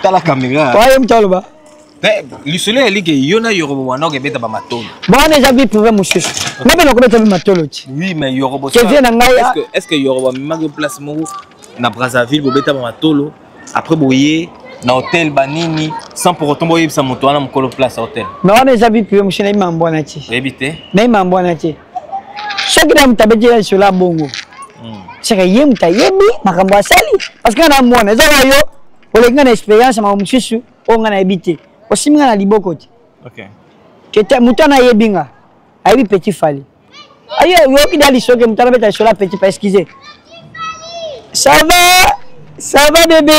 T'as la caméra. Ouais, il me mais le soleil est dit que Yona Yorobo Bano qui bête à Mamatol. Bon, on a déjà vu prouver monsieur. Mais on a combien de Mamatol? Oui, mais Yorobo. Est-ce que Yorobo m'a mis en place dans Brazzaville pour bête à Mamatol? Après, boyer dans l'hôtel Banini, sans pour autant boyer, sans monter, on a place à l'hôtel. Mais on les habits, puis on a mis en bonne attitude. Évitez. Même en bonne attitude. Chaque dame t'a dit sur la bongo. C'est rien, t'as yébi, ma ramboa sali. Parce qu'on a moins, les oreilles, on a une expérience, on a habité. Aussi, on a dit beaucoup. Ok. Que t'as mouton à yébinga, à yébi petit fali. Aïe, il y a qui d'aller sur le mouton sur la petite, excusez. Ça va? Ça va bébé.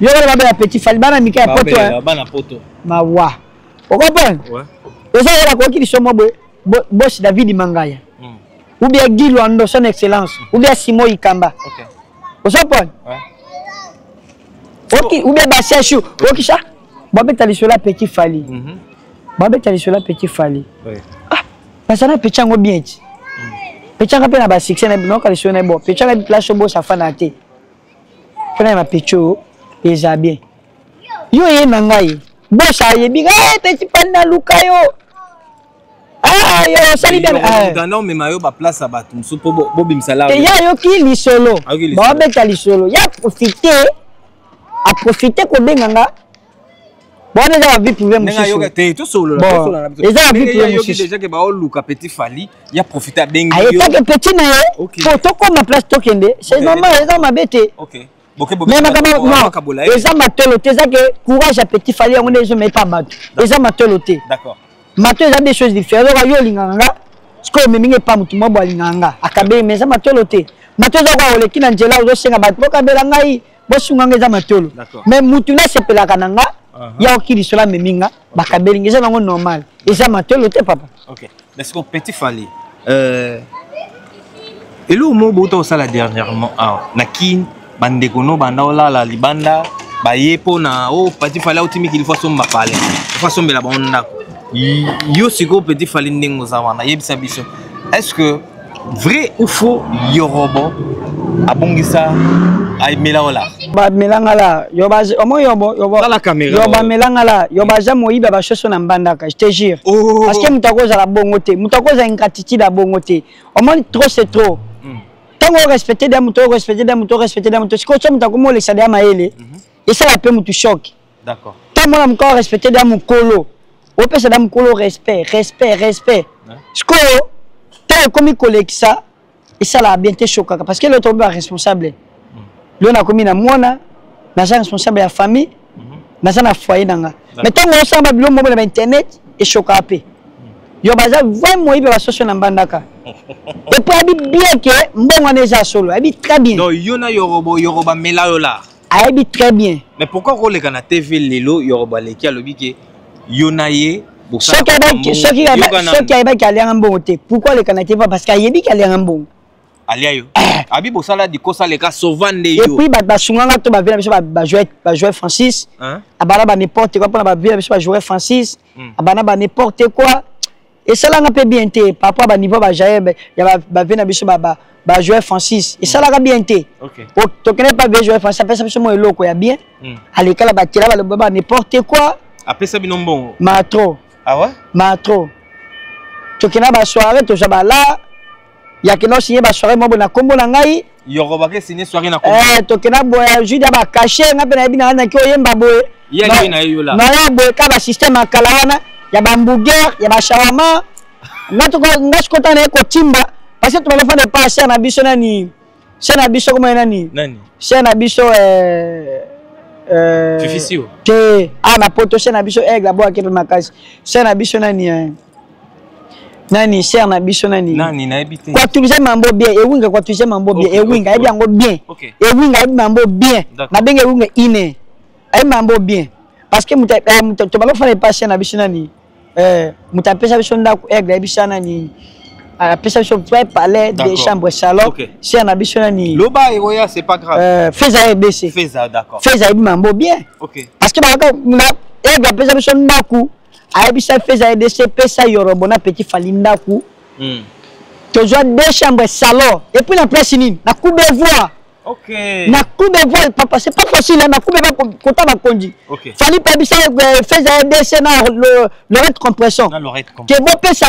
Yo va la petite falbana mika ya poto. Bana poto. Mawa. Au comprendre? Ouais. Eza la ko ki somo boss David Mangaya. Ou bien Guy Luando son excellence, ou bien Simo Ikamba. OK. Au comprendre? Ouais. OK, ou bien Baseshu. OK ça? Babet ali sur la petite fali. Babet ali sur la petite fali. Ouais. Ah, pasana pechango bien. Pechanga pena ba 6 na bino kali sona bo. Pechanga bi place bo sa fanate. Prenez ma pécho, et j'ai bien. Yo yé nangaï, bossa yé biga, t'es pas na lukayo. Ah, yo, salut bien. Dans mes maillots, ma place à battre, sous Bobim Salam. Et y'a yo qui li solo. Bobé ta li solo. Y'a profité, à profiter comme nanga. Bon, déjà, la vie pouvait me suivre. Tout solo. Déjà, la vie pouvait me suivre. Déjà, que Bao Luka petit Fali, il a profité à Bengue. Il a petit naïe. Pour tout comme ma place, c'est normal, ils ont ma bête. Ok. Mais non, ils ont ma teloté. Courage à petit Fali, on ne les met pas mal. Ils ont ma teloté. D'accord. Maintenant, ils ont des choses différentes. Ils ont l'inganga. Ce que je ne pas, je ne pas l'inganga. Mais ils ont ma teloté. Maintenant, ils ont les kinangela, ils ont les kinangela, ils ont les kinangela. Mais Moutouna, c'est Pelakananga. Il y a qui dit cela, mais minga, bakabeli, c'est normal. Et ça m'a tenu le thé, papa. Ok. Mais ce qu'on petit fallait. Et là, au moment ça la dernièrement, Nakin, Bandekono, Bandaola, la Libanda, Bayepo, Nao, petit fallait, au Timi, qu'il faut son mapalé. Il faut son belabonda. Yo, c'est quoi petit fallait, Nengozawana, Yebisabisho. Est-ce que vrai ou faux, Yorobo, Abongisa, Aimelaola? Melangala, la caméra. Melangala, je te jure. Parce que Moutakoza a la bongoté, Moutakoza a une gratitude à bongoté. Au moins, trop c'est trop. Tant qu'on respecte des moutons, respecter des moutons, respecter des moutons, c'est comme ça, Moutakoza, les sadéa maélé. Et ça, la paix, Moutou choc. D'accord. moi encore respecté dans mon colo. Au père dans mon colo respect. Sco tel comme il collègue ça et ça l'a bien été choqué parce que l'autre est responsable. Lui on a commis na mona, na responsable de la famille, na ça na foyer nanga. Mais tant qu'on s'en va bien mobile na internet et choqué. Yo baza vraiment il va sortir na bandaka. Et pour habit bien que mbongo déjà solo, habit très bien. Donc yo na yoroba mela yo là. Habit très bien. Mais pourquoi rôle kana TV lelo yoroba leki alobi ke yo na ye pourquoi les Canadiens pas parce qu'il y a des qui allaient en bon. Allez, Abi Bosala dit ça les gars sauvande yo. Et puis jouer Francis. Abana n'importe quoi pour la vie jouer Francis. Abana n'importe quoi. Et ça là on peut bien été par rapport à niveau jouer Francis. Et ça là bien été. OK. Tu connais pas bien jouer Francis, ça moi loko ya bien. Allez kala batira ba n'importe quoi. Après ça binombo. Matro. Ah ouais? Matro. Tu connais la soirée, tu as là. Il y a qui ont signé la soirée, moi, na combo na ngai. Il y a signé la soirée na combo. Tu connais boy, juste à cacher, na bena bina na ko yemba boy. Il y a qui na yo là. Na boy ka ba système akalawana, ya ba hamburger, ya ba shawarma. Na to ko ngash ko tane ko timba. Parce que tu vas faire des passes na biso nani. C'est na biso comment nani? Nani. C'est na biso difficile. Que ah na poto c'est na biso aigle boy qui peut ma cache. C'est na biso nani. Nani cher na biso nani nani na habité quoi tu sais mambo bien et winga quoi tu sais mambo bien et winga et yango bien et winga et mambo bien na benga winga iné et mambo bien parce que muta to balo fallait passer na biso nani muta pesa biso ndako egla biso nani a pesa biso tu palais des chambres salon cher na biso nani loba et roya c'est pas grave fais ça ABC fais ça d'accord fais ça mambo bien parce que baka na egla pesa biso ndako Aïbissa fait ça EDC, Pessa Yorobona, Petit Falindaku. Tu joues deux chambres salon. Et puis la place inine. La coupe de voix. Ok. La coupe de voix, papa, c'est pas facile. La coupe de voix, quand on a conduit. Ok. Fallait pas Aïbissa fait ça EDC dans l'oreille compression. Dans l'oreille compression. Que vous Pessa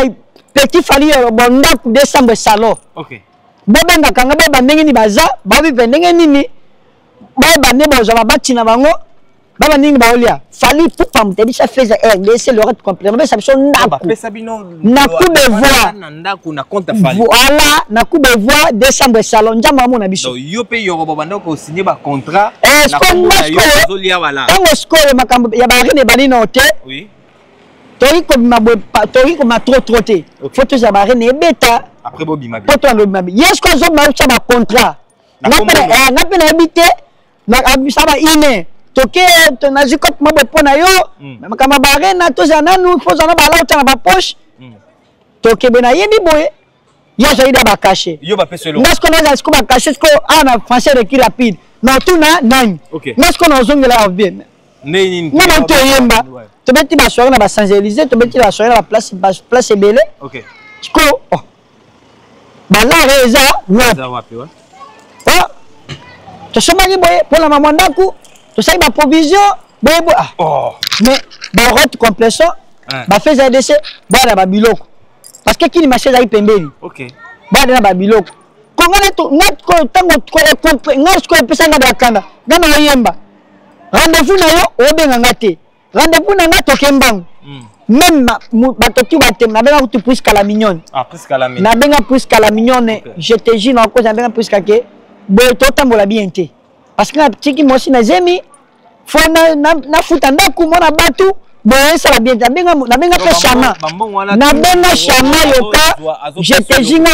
Petit Falindaku, deux chambres salon. Ok. Bobenda, quand on a bandé ni baza, babi vendé ni ni. Bandé bonjour, bati na bango. Baba ningi baolia fali pour pam te bicha feza RDC le rate complément ça bicho naba pesa bino na kube voir na ndako na compte fali voilà na kube voir décembre salon njamba mona bicho donc yo pe yoro baba ndako signer ba contrat na ko zolia wala tango score makambo ya ba rene bali na hotel oui tori ko ma trop troté faut que ça ba rene beta après bobi mabi poto lo mabi yes ko zo ba cha ba contrat na pe na habité na abisa ba ine toke tonaji kot mabo pona yo makama barena to zananu fozana bala utana ba poche toke bena yeni boye ya jaida ba caché yo ba peselo nasko na nasko ba caché ko ana français de qui rapide na tuna nani nasko na zongela a bien neni na to yemba to beti ba soirée na ba Saint-Élysée to beti la soirée na place belé ko bala reza wa wapi wa to soma ni boye pona mama ndaku tu sais ma provision, mais ma route compression, ma fais ADC, bah la biloko. Parce que qui ne m'achète pas pembeli. OK. Bah la biloko. Quand on est quand tango ko ngarsko pesa na bakanda. Gana yemba. Rendez-vous na yo obenga ngate. Rendez-vous na ngato kembang. Même ba totu ba tem na benga tu puisque la mignonne. Ah puisque la mignonne. Na benga puisque la mignonne, je te jure na ko na benga puisque ke bo to tango la bienté. Parce que tiki moi si na zemi fo na futa ndaku mona batu boye sala bien na benga pe chama na benga chama yoka j'étais jinga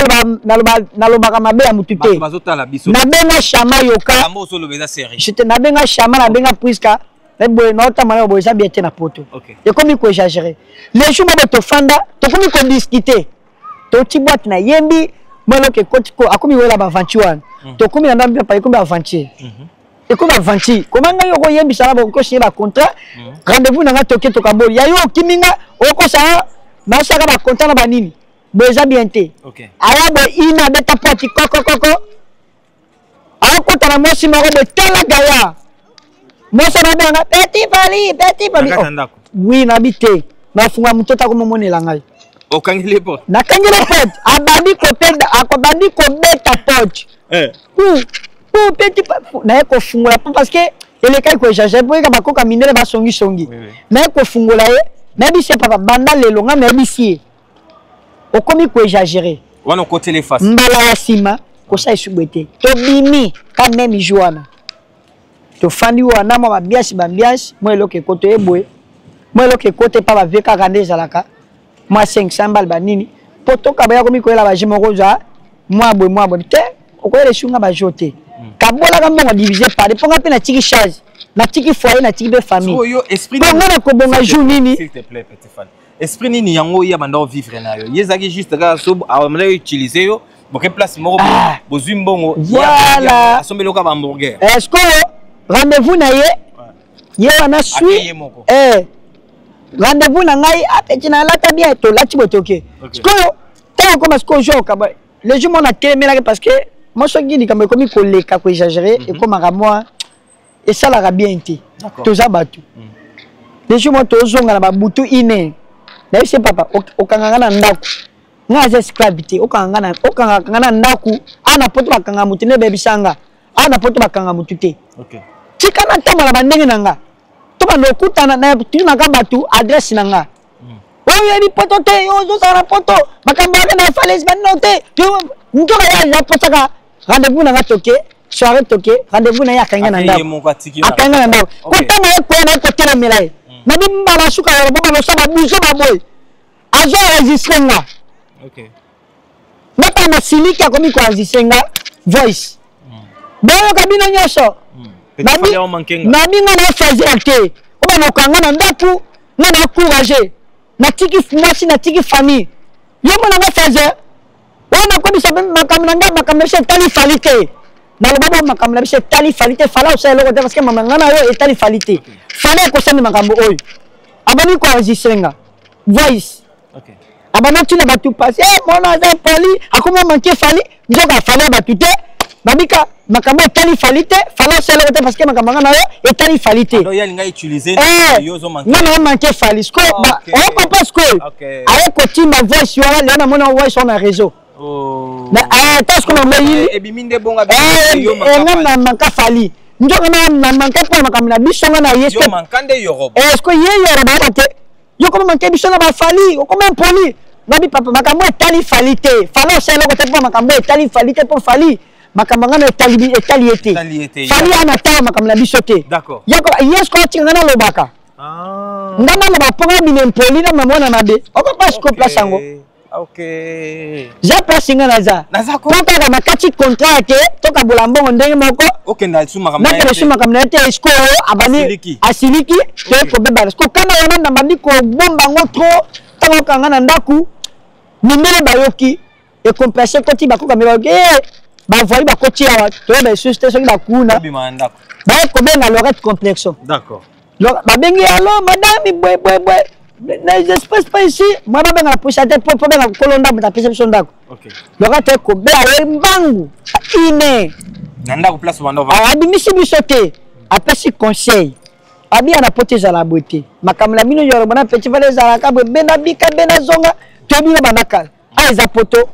na lobaka mabe ya mutu te na benga chama yoka j'étais na benga chama na benga priska et boye na ota mala boye ça bien te na poto et comme il ko exagérer les jours mabo to fanda to comme ko discuter to ti boîte na yembi molo ke kotiko akomi wela ba 21 to komi na ndambi pa ikomi ba 20 et comme avanti comment nga yoko yebisa na boko signer ba contrat rendez-vous na nga toke to kabol ya yo kiminga oko sa na saka ba contrat na banini beja bienté aya bo ina beta parti koko ako tala mosi mako de tala gaya mosa na bana petit pali oui na bité na funga mutota ko monela ngai o kangile pot na kangile pot abandi ko penda akobandi ko beta pot Petit parce que Il y a des gens qui ont fait des choses. Kabola kama divisé par les ponga na tiki charge na tiki foyer na tiki famille. So yo esprit na ko bonga jour nini. S'il te plaît petit fan. Esprit nini yango ya banda vivre na yo. Yezaki juste ka so amela utiliser yo bo place moko bo zimbongo. Voilà. Asombelo ka hamburger. Est-ce que rendez-vous na ye? Ye wana suis. Eh. Rendez-vous na ngai apeti na la tabia to la tibotoke. Est-ce que tant comme ce que jour ka le jour mon a télémela parce que moi, je suis dit que je suis collé, que je suis et que je ça l'a bien été. Tout ça battu. Les gens ont papa, au Canada, n'a esclavité, au Canada, au Canada, rendez-vous n'a toqué, soirée toqué, rendez-vous n'a qu'un an. Quand on a un peu de temps, on a comme ça même ma caméra c'est talifalité. Malheureusement ma caméra c'est talifalité. Fallait aussi le parce que ma nana est talifalité. Fallait que ça me macambo oi. Abani ko azisenga. Voice. OK. Abana tu na batu passe. Eh mon agent poli, akoma manquer fali, njoka fallait batu te. Babika ma caméra talifalité, fallait aussi le parce que ma nana est talifalité. Alors il nga utiliser yozo manquer. Non manquer fali. Ko on comprend ce que. OK. Avec ko ti ma voice yo na mona voice on a réseau. Oh. Mais attends ce qu'on a mis. Et bimine de bon habits. On a manqué. OK. J'ai pas signé naza. Naza ko ta ma kati contrat ke to ka bolambongo ndenge moko. OK na suma kama. Na tele suma kama na te sko abani asiliki te ko beba sko kana wana ndamba ni ko bomba ngotro to ka ngana ndaku ni mele bayoki e compenser koti bako ka mele ba voyi bako ti awa to ba juste so ki bakuna. Ba ko benga l'oreille complexion. D'accord. Ba bengi allo madame boy. Je ne sais pas ici, moi je vais pousser à tête pour faire la colonne de la perception d'Ago. Le rat est coupé à l'embang. Il est. Nanda place où on va. Après ce conseil, Abi a porté à la beauté. Ma caméramino yorobana petit valais à la cabre benabika benazonga. Tobi la banaka. Aïza poto.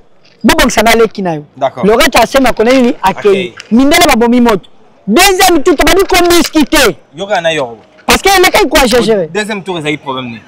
Bobon sanale kinayo. Le rat a assez ma connaît accueilli. Minel ma bomimot. Deuxième tout à l'heure qu'on discutait. Yorana yoro. Parce que les gens qui ont géré. Deuxième tour, ils ont eu problème. Non,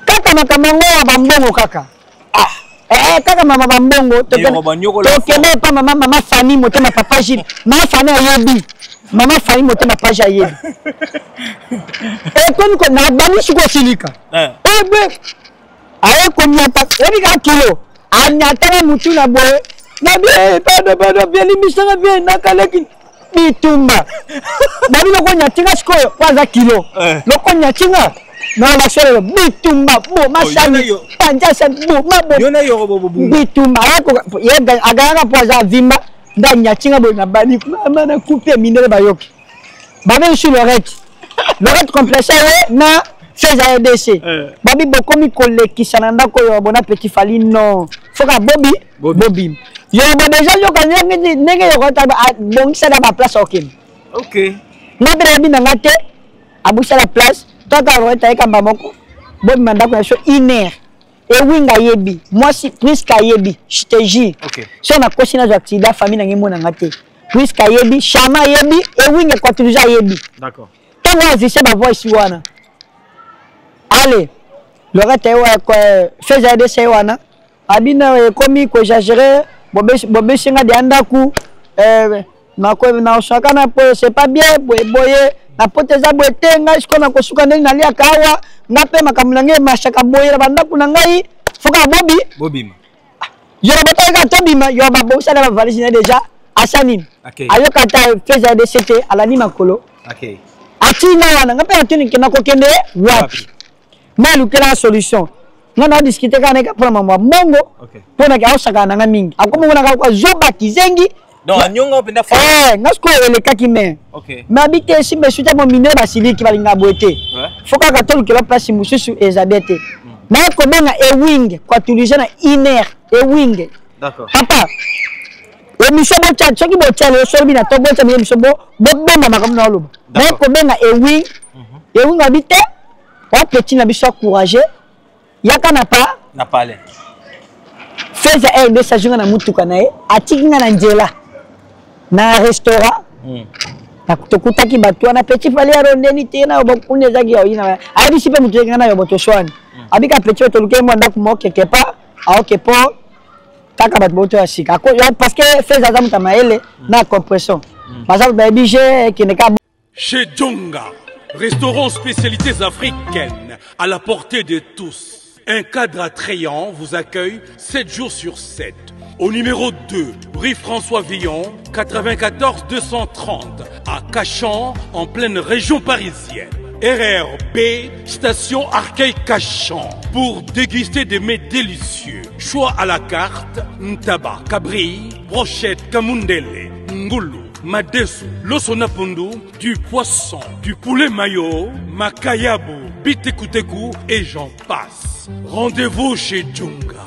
mwanzishe bavoishi wana. Ale, lorete ywa fezadeshe wana. Abina komi kwa jajere, bobe shenga de andaku. Na ushaka na poe sepabye, boe boye. Na pote za boe tenga, ishko na kusuka neni na lia kawa. Ngape makamulange mashaka boye, rabandaku na ngai. Fuka bobi. Bobi ma. Yorobota yaka tobi ma, yobabu usana mavalizine deja. Asanim. Okay. Ayo kata fezadesete alanima kolo. Okay. Atina wana ngapi atuni kina kokende wapi? Malu kila solution. Nana discuter kana kwa mama mongo. Okay. Pona kwa usaka na ngamingi. Akomona kwa zoba kizengi. No anyonga openda fa. Eh, ngasko eleka kime. Okay. Mabite simbe suta mo mineur basiliki balinga boete. Foka katolu kila place mususu ezabete. Na komona ewing kwa tulijana iner ewing. D'accord. Papa. Emission bocha choki bocha le sorbi na tobocha mi emission bo bomba makamu na oloba. Mais combien na ewi ewi habite on petit na biso courager yaka na pas aller feza e de sa jona na mutuka na e atinga na njela na restaurant na kutokuta ki batu na petit pale arondeni tena obakunye zagi ya ina ali sipe mutuka na yoboto swani abika petit otoluke mo ndaku mo quelque part a ok po taka bat boto ya sika parce que feza za mutamaele na compression par exemple baby je qui ne ka. Chez Djonga, restaurant spécialités africaines à la portée de tous. Un cadre attrayant vous accueille 7 jours sur 7. Au numéro 2, rue François Villon, 94 230 à Cachan, en pleine région parisienne. RRB, station Arcueil-Cachan, pour déguster des mets délicieux. Choix à la carte, ntaba, cabri, brochette, kamundele, ngoulou. Madesu, l'osonapundu, du poisson, du poulet mayo, makayabu, bitekuteku et j'en passe. Rendez-vous chez Djonga,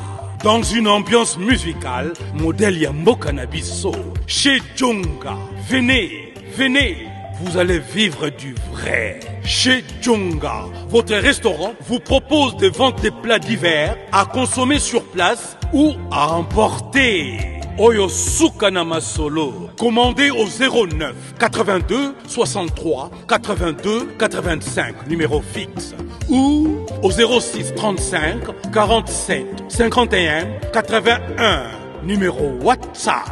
dans une ambiance musicale, modèle Yambo Cannabiso. Chez Djonga, venez, venez, vous allez vivre du vrai. Chez Djonga, votre restaurant vous propose de vendre des plats divers à consommer sur place ou à emporter. Oyo Sukanama Solo. Commandez au 09 82 63 82 85, numéro fixe. Ou au 06 35 47 51 81, numéro WhatsApp.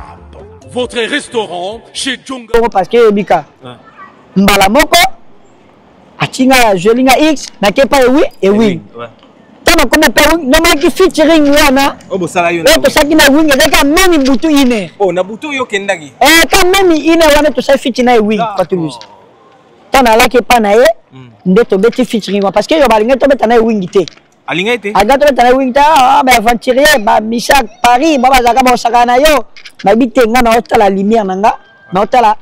Votre restaurant chez Djonga. Parce que Bika. Mbalamoko. Achinga Jolinga X. Nakepa oui et oui. Tama kuna peru noma ki featuring wana obo sala yona oto sakina winga deka mami butu ine o na butu yo kendagi eh ka mami ine wana to sa featuring na wing patuluzi tana la ke pana e ndeto beti featuring wa parce que yo balinga to beta na wing te alinga ite agato beta na wing ta ba aventurier ba Michak Paris ba bazaka ba sakana yo na bitenga na otala lumière nanga na otala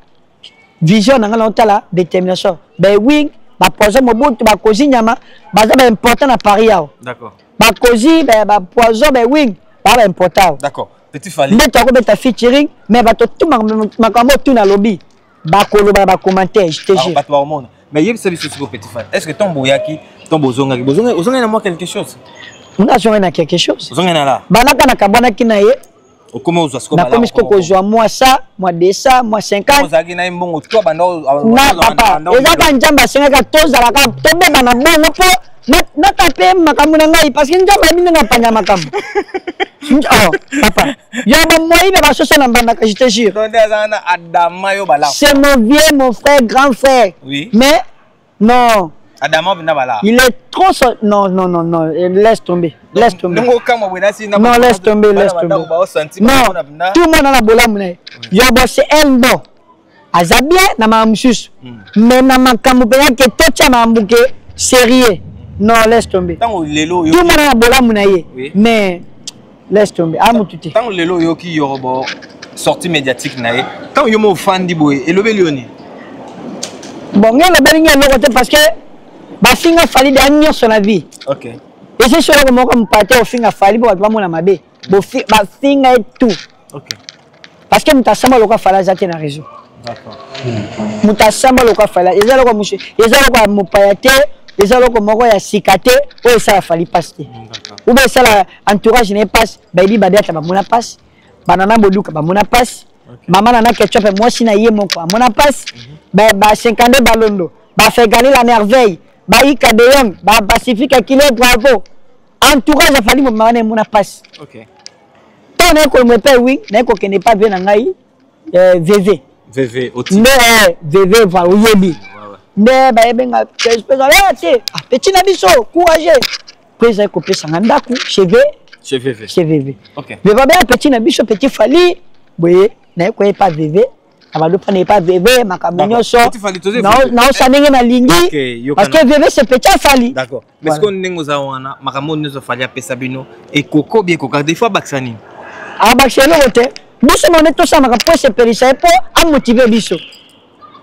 vision nanga na otala détermination ba wing. Ba poison mobutu ba kozi nyama baza ba important na Paris yao. D'accord. Ba kozi ba poison ba wing ba important. D'accord. Petit fali. Mais toi comme ta featuring mais ba tout makambo tout na lobby. Ba koloba ba commentaire je te jure. Ba hormone. Mais yeb service aussi pour petit fali. Est-ce que ton boyaki ton bozonga bozonga na moi quelque chose? On a joué na quelque chose. Bozonga na là. Ba naka na kabwana kinaye. Comment vous avez la commission que je moi ça, moi de ça, moi 50. Vous avez un bon toit, non, papa. Vous avez un jamba 14 à la carte, tombé dans la bonne peau. N'a pas tapé ma camounangaï parce qu'il n'y a pas de la cam. Oh, papa. Il y a un moyen de m'associer dans la cam, je te jure. C'est mon vieux, mon frère, grand frère. Oui. Mais, non. Il est trop... Non, non, non, non, laisse tomber, laisse tomber. Non, laisse tomber, laisse tomber. Non, tout le monde a la bola mounaï. Yo bosse elle bon. Azabia na mamsus. Mais na makamoupeya ke tocha mamouke sérieux. Non, laisse tomber. Tout le monde a la bola mounaï. Mais laisse tomber. Amoututé. Tant lelo yo ki yorobo sortie médiatique nae. Tant yo mo fan di boy et levé lioni. Bon, ngé le belingé no côté parce que Basinga fali dernier sur la vie. Ok. Et c'est sur le moment que je partais au Finga fali pour avoir mon amabé. Basinga et tout. Ok. Parce que Moutasamba loka fala zaki na réseau. D'accord. Moutasamba loka fala. Ils allent comme Moupayate, ils allent comme Mogoya Sikate, ou ça la fali passe. D'accord. Ou bien ça l'entourage n'est pas. Baby Badette, Mamona passe. Banana Boduka, Mamona passe. Maman n'a ketchup et moi si naïe mon quoi. Mamona passe. Bah 52 ballons d'eau. va faire gagner la merveille, va y KDM, va pacifique à kilo bravo. Entourage a fallu mon passe. OK. Tant que me paye oui, n'est qu'on n'est pas bien en VV. VV au titre. Mais VV va au Yébi. Mais bah ben petit nabiso, courageux. Président copé sangandaku chez VV. Chez VV. Chez VV. OK. Mais va bien petit nabiso petit fali. Oui, n'est qu'on pas VV. Avant de prendre pas VV, ma camion sort. Non, ça n'est pas ligne. Parce que VV c'est petit fali. D'accord. Mais ce qu'on n'est pas zawana, ma camion nous a fallu à Pesabino et Coco bien Coco des fois Baxani. Ah Baxani l'autre. Nous sommes honnêtes, ça m'a rappelé ce périssage pour motiver Bissot.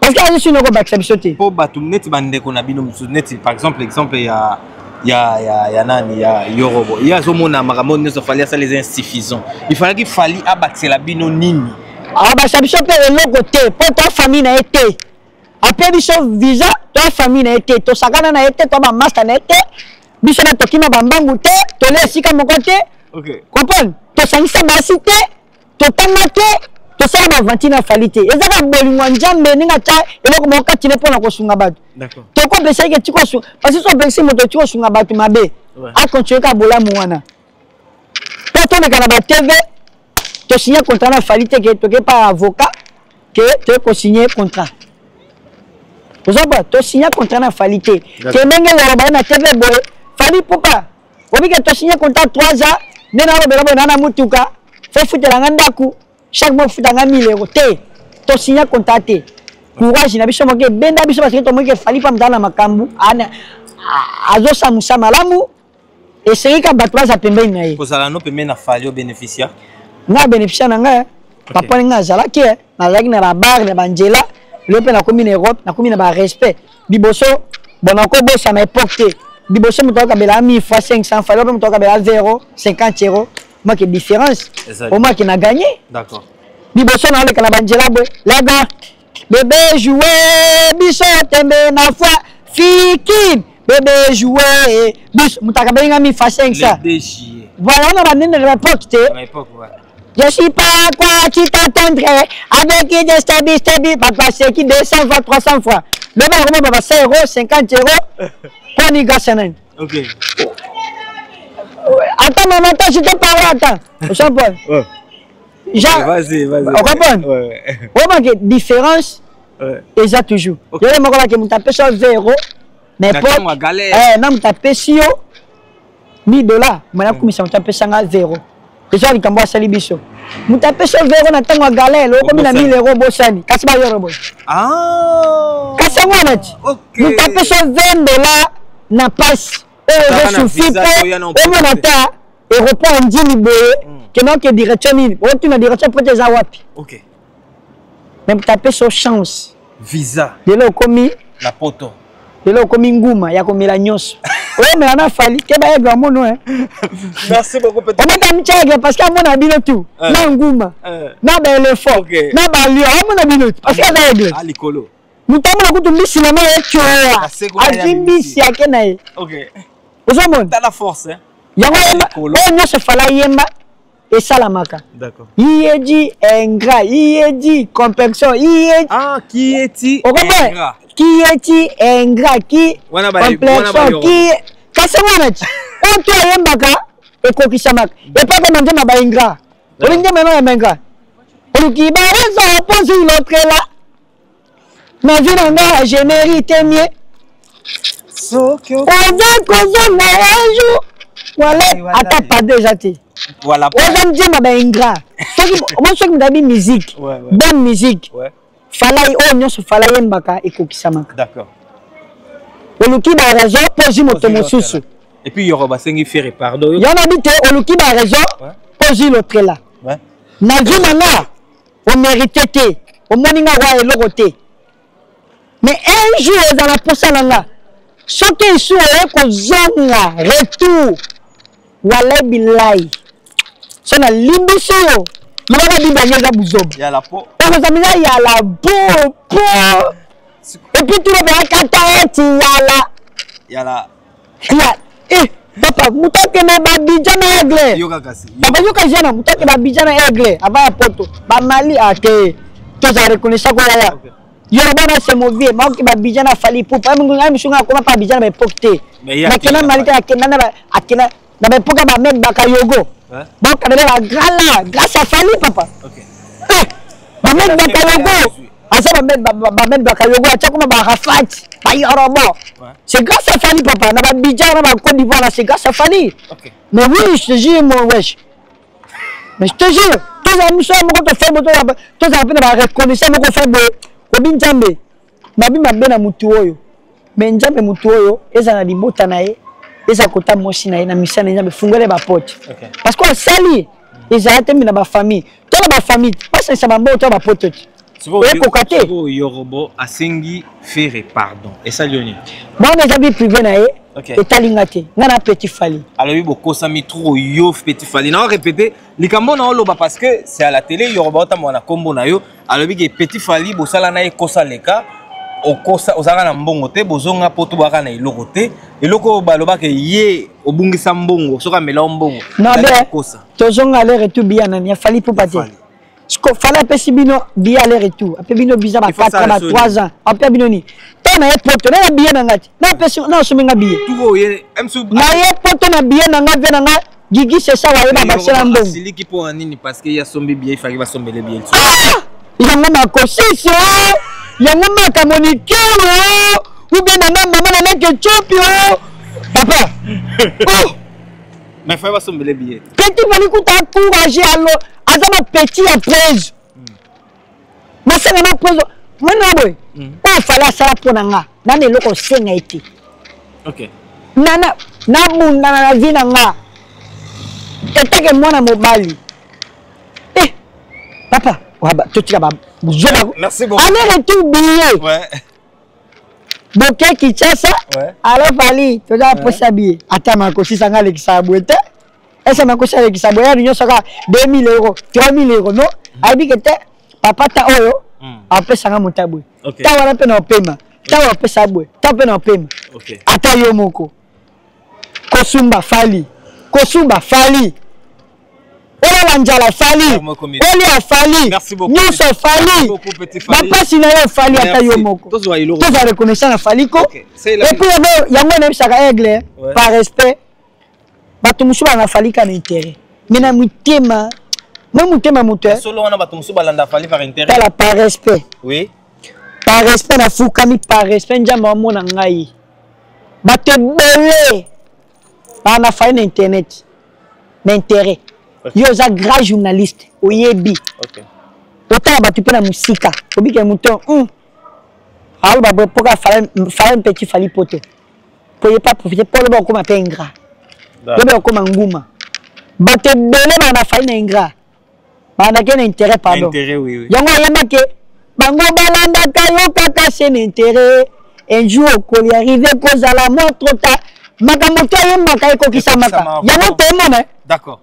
Parce qu'il y a des choses qui sont très importantes. Par exemple, il y a les insuffisants. Il fallait qu'il fallait abattre la binonine. Ah, bah, ça me chope le côté. Pour ta famille n'a été. Après, il visa, ta famille n'a été. Ton sagana n'a été, ton master n'a été. Bissot n'a toqué ma bambangouté. Ton lait, si comme mon côté. Ok. Comprends? Ton sanguin, ma cité. Total maté, tout ça ma ventina falité. Et ça va bolingwa njambe ningata eloko moka tine pona ko sunga bato. D'accord. Toko besa ke tiko su parce que so besa moto tiko sunga bato mabe. A continuer ka bola mwana. Toto na kana ba TV to signer contrat na falité ke toke par avocat ke te ko signer contrat. Ozoba to signer contrat na falité. Ke menge la ba na TV boy fali papa. Obi ke to signer contrat 3 ans nena ba bela bona na mutuka. Chaque mois, il faut 1000 euros. Tu signes contacté. Courage, il faut que tu aies un peu de temps. Il faut que tu aies un peu de temps. Il faut que tu aies un peu de temps. Il faut que tu aies un peu de temps. Il faut que tu aies un peu de temps. Il faut que tu aies un peu de temps. Moi qui différence au moins qui n'a gagné. D'accord. Biboson avec la bandiera la gars bébé jouer biso tembe na foi fiki bébé jouer bis mutaka benga mi fashion ça voilà on a donné la porte je suis pas quoi tu t'attendrais avec des stabilité pas passer qui 200 fois 300 fois le même on va 50 euros pour ni gassenin. OK. Attends, maman, attends, je te parle, attends. Vas-y, vas-y. On comprend? Ouais. On voit que différence, et ça toujours. Il y a des gens qui m'ont tapé sur 0, mais pas. Non, m'ont tapé sur 1000 $. Maintenant, comme ils m'ont tapé sur 0. Les gens, ils t'envoient ça, les bisous. M'ont tapé sur 0, on attend ma galère. Comme il a 1000 euros, bossani. Casse pas le robot. Ah! Casse-moi, net. M'ont tapé sur 20 $, n'a pas. Et je suis pas et reprend en 10 000 que non que direction tu n'as direction pour tes awapi. OK. Même taper sur chance. Visa. De là commis la poto. De là commis nguma ya commis la nyos. Ouais mais on a fallu que ba ebra mono hein. Merci beaucoup petit. On est amitié parce que mon abino tout. Na nguma. Na ba le fort. Na ba lui mon abino parce que na egle. Ali kolo. Nous t'avons dit que cinéma est tué. Ajimbi OK. T'as la force, hein? Et Salamaka. D'accord. Il est dit ingrat, il est dit complexion, il est. Ah, qui est-il? Qui est-il ingrat? Qui complexion? Qui est. Kassamanach. On tue Yembaka et Kokisamak. Et pas comme on dit ma ingrat. On dit maintenant ingrat. On dit bah, on pose une autre là. Ma vie n'a pas je mérite mieux. So que voilà, attends pas déjà tu. Voilà. On dit ma ingrat. Moi je me d'habille musique. Bonne musique. Ouais. Fallait on y se fallait mbaka et kokisamaka. D'accord. Oluki ba raison posi moto mosusu. Et puis Yoruba sengi ferre pardon. Y'en habite oluki ba raison posi l'autre là. Ouais. Ma vie n'a on mérite té. On moninga wa elokoté. Mais un jour, dans la poussalanga, ce qui est sûr, c'est qu'on zone là, retour. Walabi lai. C'est la limbissio. Mais on a dit, il y a la bouzob. Il y a la peau. Il y a la peau. Et puis tout le monde a catarette. Il y a la. Il y a. Eh, papa, mouton que ma babidjana aigle. Yoga kasi. Papa, yoga jana, mouton que ma babidjana aigle. Avant la poto. Bamali a été. Tous à reconnaître ça, quoi là. Yongana c'est mauvais. Moi qui m'abijana fali pour pas m'engager me chunga comment pas abijana me porter. Maintenant malgré akena na me poka ba mek bakayogo. Bon kadela la grala grâce à fali papa. OK. Ba mek bakayogo. Asa ba mek bakayogo acha kuma ba rafat. Ba yorobo. C'est grâce à fali papa na ba bijana ba Côte d'Ivoire là c'est grâce à fali. OK. Mais oui, je te jure mon wesh. Mais je te jure, tous les muscles mon compte fait moto tous à peine ba reconnaissance mon compte fait beau. Binjambe babi mabena mutu oyo mais njambe mutu oyo eza na libota na ye eza kota moshi na ye na misana njambe fungole ba pote parce qu'on sali eza atemi na ba famille to na ba famille parce que ça ba mbo to ba pote sibo sibo yorobo asengi faire pardon et ça lioni bon njambe privé na ye et talingate ngana petit fali alors oui boko sami trop yo petit fali na répéter likambo na loba parce que c'est à la télé yorobo ta mona kombo na yo. Alors, il y a petit fali, il y a des gens qui ont été en bongo, il y a des gens qui ont été en bongo, il y a des gens qui ont été en bongo, il y a des gens qui ont été en bongo, il y a des gens qui ont il y a un concession, il y a un ou bien un champion. Papa, mais frère, va sombrer les billets. Petit encouragé à petit après. Mais c'est un peu. Mais non, oui. On fallait ça pour Nana. Nana, le conseil a été. OK. Nana, Nana, vie Nana. Et tant que moi, je me eh, papa. Merci beaucoup. Allez, tout billet. Ouais. Donc, qui tient ça? Alors, Fali, tu as pour s'habiller. Attends, ma coche, ça avec sa boîte. Et ça m'a coché avec sa boîte. L'union sera 2 000 euros, 3 000 euros. Non, Abi, que papa, ta oyo. Après, ça va mon tabou. T'as un peu en paiement. T'as un peu sa boîte. T'as un peu en paiement. Attends, yo, moko. Kosumba, Fali. Kosumba, Fali. Merci beaucoup. Nous sommes Fali. Papa, si nous sommes Fali, nous sommes reconnaissants à Fali. Et puis, il y a un règle, par respect, nous sommes Fali par intérêt. Mais nous sommes Fali par intérêt. Par respect. Oui. Par respect, nous sommes par respect. Nous sommes Fali par internet. L'intérêt. Yo za grand journaliste oyebi OK autant ba tu peux la musique obi ke mouton alors ba pour faire un petit fali poté pour pas profiter pour le bon comme un ingrat le bon comme nguma ba te donné ba na faire un ingrat ba na ken intérêt pardon intérêt oui oui yango yamba ke bango balanda ka yo paka c'est intérêt un jour ko y arriver cause à la mort trop tard makamoto yamba ka ko kisamaka yango temone d'accord.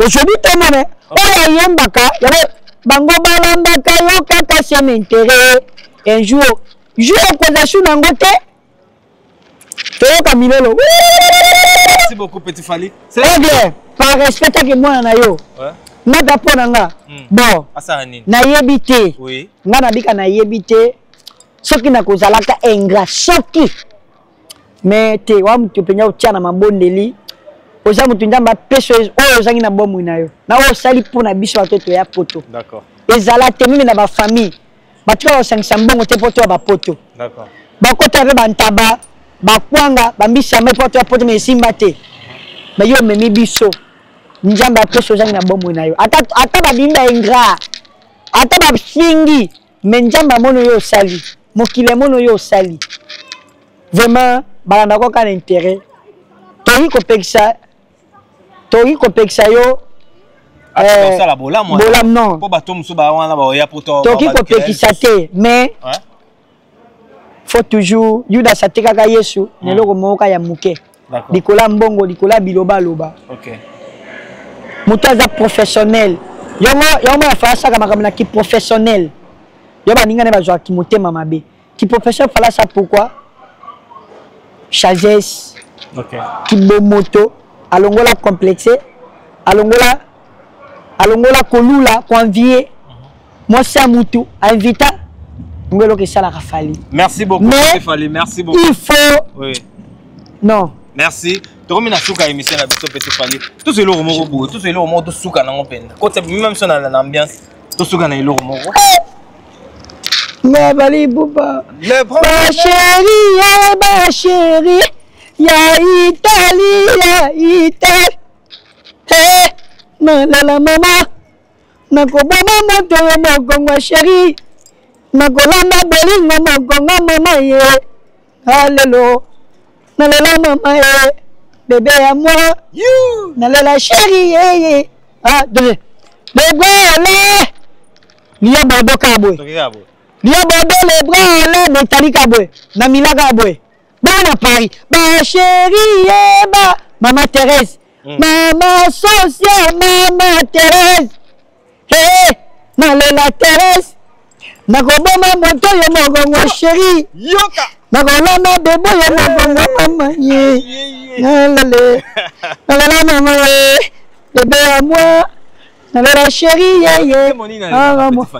Aujourd'hui, tu es malin. Il y a un bango balanda kayo kaka c'est intérêt. Un jour, je suis en Angote. Merci beaucoup, petit Fali. C'est bien. Par respect que moi, je suis d'accord. Bon, naïebité. Oui. Naïebité. Ce qui n'a causé la ingrat. Ce qui. Mais tu es là, tu peux nous tirer dans ma bonne délit. D'accord. Les alatemi na ba famille. Ba trois cinq sambongo te poto ba poto. D'accord. Ba kota ba ntaba, ba kwanga, ba mbisa me poto me simbate. Ba yo me mibiso. Njamba peso zangi na bomu na yo. Ata ba dinda ingra. Ata ba singi, me njamba mono yo sali. Mokile mono yo sali. Vraiment ba na ko kan intérêt. Tori ko peksa. Tori ko peksa yo la bola moi bolam non po bato musu ba wana ba ya poto Tori ko peksa te mais faut toujours yuda sateka ka Yesu ne loko moka ya muke Nicolas Mbongo Nicolas Biloba Loba OK mutaza professionnel yo ma fa saka makamna ki professionnel yo ba ninga ne ba joa ki motema mabe ki professionnel fala ça pourquoi sagesse qui beau moto alongola complexé alongola kolula convié moi c'est mutu invita Merci beaucoup. Mais merci beaucoup. Il faut. Oui. Non. Merci. Termination quand émission la biso petit panier. Tout ce lourd moro, tout ce lourd moro de souka na ngopenda. Concept même si on a l'ambiance, tout souka na lourd moro. Ma bali bouba. Le premier ma chérie, ya Italie, ya Italie. Hey, na la la mama. Na ko mama moto mo gongwa chérie. Na ko lamba bolingo mo gongwa mama ye. Hallelujah. Na la la mama ye. Bébé à moi, you n'allez la chérie, eh, ah, donnez. Les bras, allez, Lia Bordeaux Caboué. Lia Bordeaux, les bras, allez, Nathalie Caboué. Namila Caboué. Bon, à Paris. Ma chérie, eh, bah, Maman Thérèse. Maman sociale, Maman Thérèse. Eh, n'allez la Thérèse. N'a pas maman, toi, y'a mon chérie. Yoka. N'a pas maman, bébé, y'a mon maman, allez, allez, maman, bébé à moi, allez la chérie,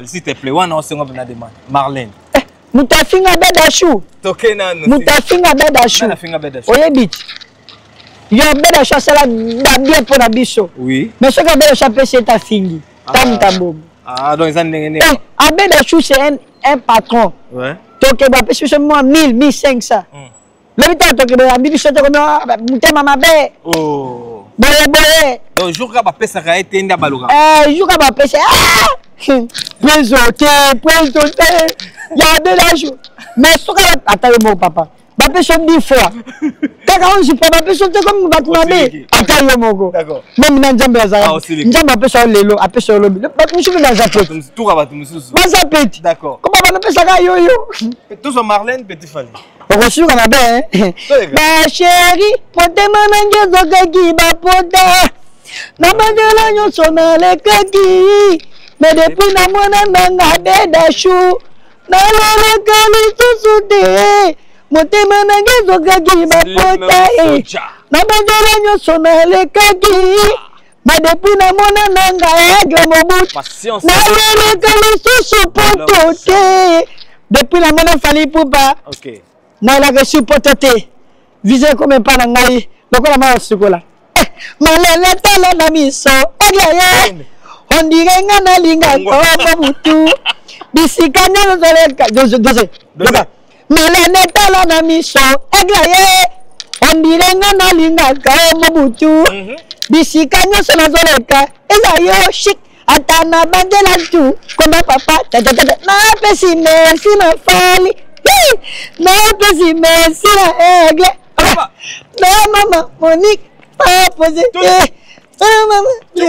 s'il te plaît, on s'en va demain. Marlène. Moutafinga bedachou. Moutafinga bedachou. Oye bit. Yo bedachou, c'est la bien pour la bicho. Oui. Mais ce que bedachou peut c'est ta fille. Ta boum. Ah donc ils ont des. Ah bedachou c'est un patron. Ouais. Donc il va payer sur moi 1000, 1500. Le temps que oh. Donc, jour où tu as été en train de faire jour où tu as mais ce que attends, mon papa. Je me dis fois. Je ne motema nangezo kagi mapota e na banjala nyoso na le kagi madepu na mona nanga ega mobut na le kali supporte te depuis la mona fali pouba OK na la supporte te viser comme pas na ngai lokola ma sukola malala tala na miso agaye on dirait nga na linga ko mobutu bisikanya no zaleka Malaneta la na miso, eglaye, ambirenga na linga ka mabutu, bisikanya sana zoreka, ezayo shik, atana bandela tu, koma papa, na pesi merci na fali, na pesi merci na egle, na mama Monique, pa pose, na mama, na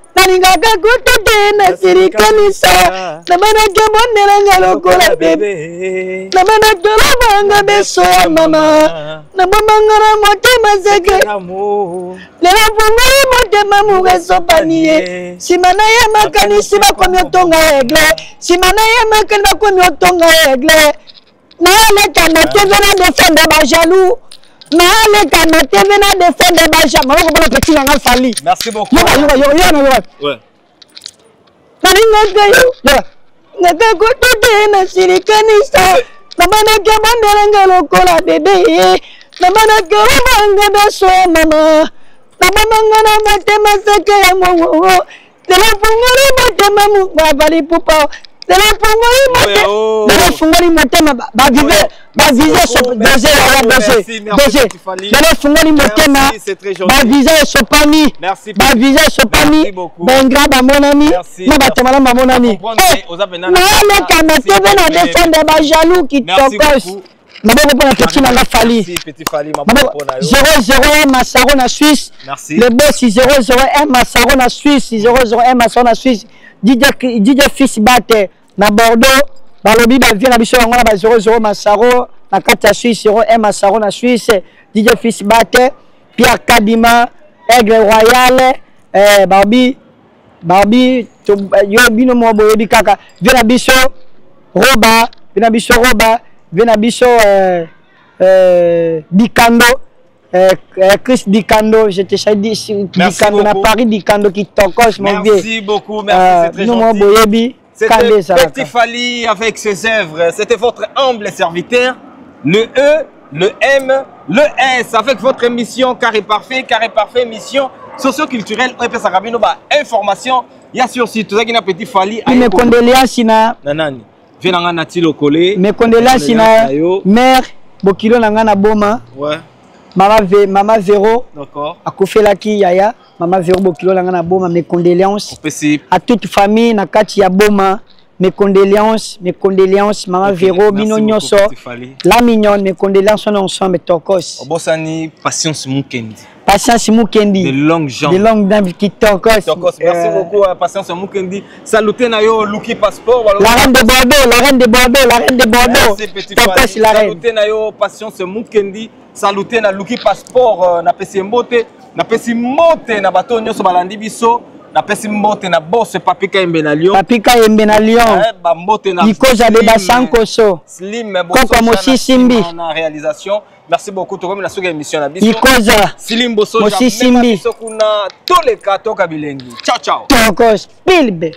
Merci beaucoup. Ouais. Merci beaucoup. DJ Fils Batte, na Bordeaux, Balobi, Bavière, Abisho, Angola, Bazoro, Zoro, Massaro, na Katia Suisse, Zoro, M. Massaro, na Suisse, DJ Fils Batte, Pierre Kadima, Aigle Royal, Barbie, Barbie, Yo, Bino, Mobo, Yobi, Kaka, Vienne, Abisho, Roba, Benabiso Roba, Benabiso Dikando, Chris Dikando, je te chais Dikando, à Paris Dikando qui t'encoche, mon vieux. Merci beaucoup, merci, c'est très gentil. C'était Petit Fally avec ses œuvres, c'était votre humble serviteur, le E, le M, le S, avec votre émission Carré Parfait, mission socio-culturelle, EPS Arabino, information, il y a sur site, tout ça qui n'a Petit Fally. Mes condoléances, Sina. Nanani. Mes condoléances, Sina. Mère, Bokilo Nangana Boma. Ouais. Maman Véro. D'accord. A Kofelaki Yaya. Maman Véro Bokilo Nangana Boma. Mes condoléances. À toute famille, Nakati Yaboma. Mes condoléances, Maman Véro, Bino Nyoso, la mignonne, mes condoléances sont ensemble, Tokos. Obosani, patience Moukendi. Patience Moukendi. De longues jambes. De longues jambes qui Tokos. Tokos, merci beaucoup à Patience Moukendi. Saluté Nayo, Luki Passeport. La reine de Bordeaux, la reine de Bordeaux, la reine de Bordeaux. Merci, Petit Fally. Saluté Nayo, Patience Moukendi. Saluté na Luki Passeport, na Pessi Mbote, na Pessi Mbote, na Bato Nyoso Balandi Bisso. Na pesi mbote na bosse papika yembe na lion. Papika yembe na lion. Ba mbote na. Iko jabe basanko so. Slim bosse. Koko mosi simbi. Na réalisation. Merci beaucoup to comme la soga émission na biso. Iko ja. Slim bosse jabe. Mosi simbi. Biso kuna toleka toka bilengi. Ciao ciao. Tokos pilbe.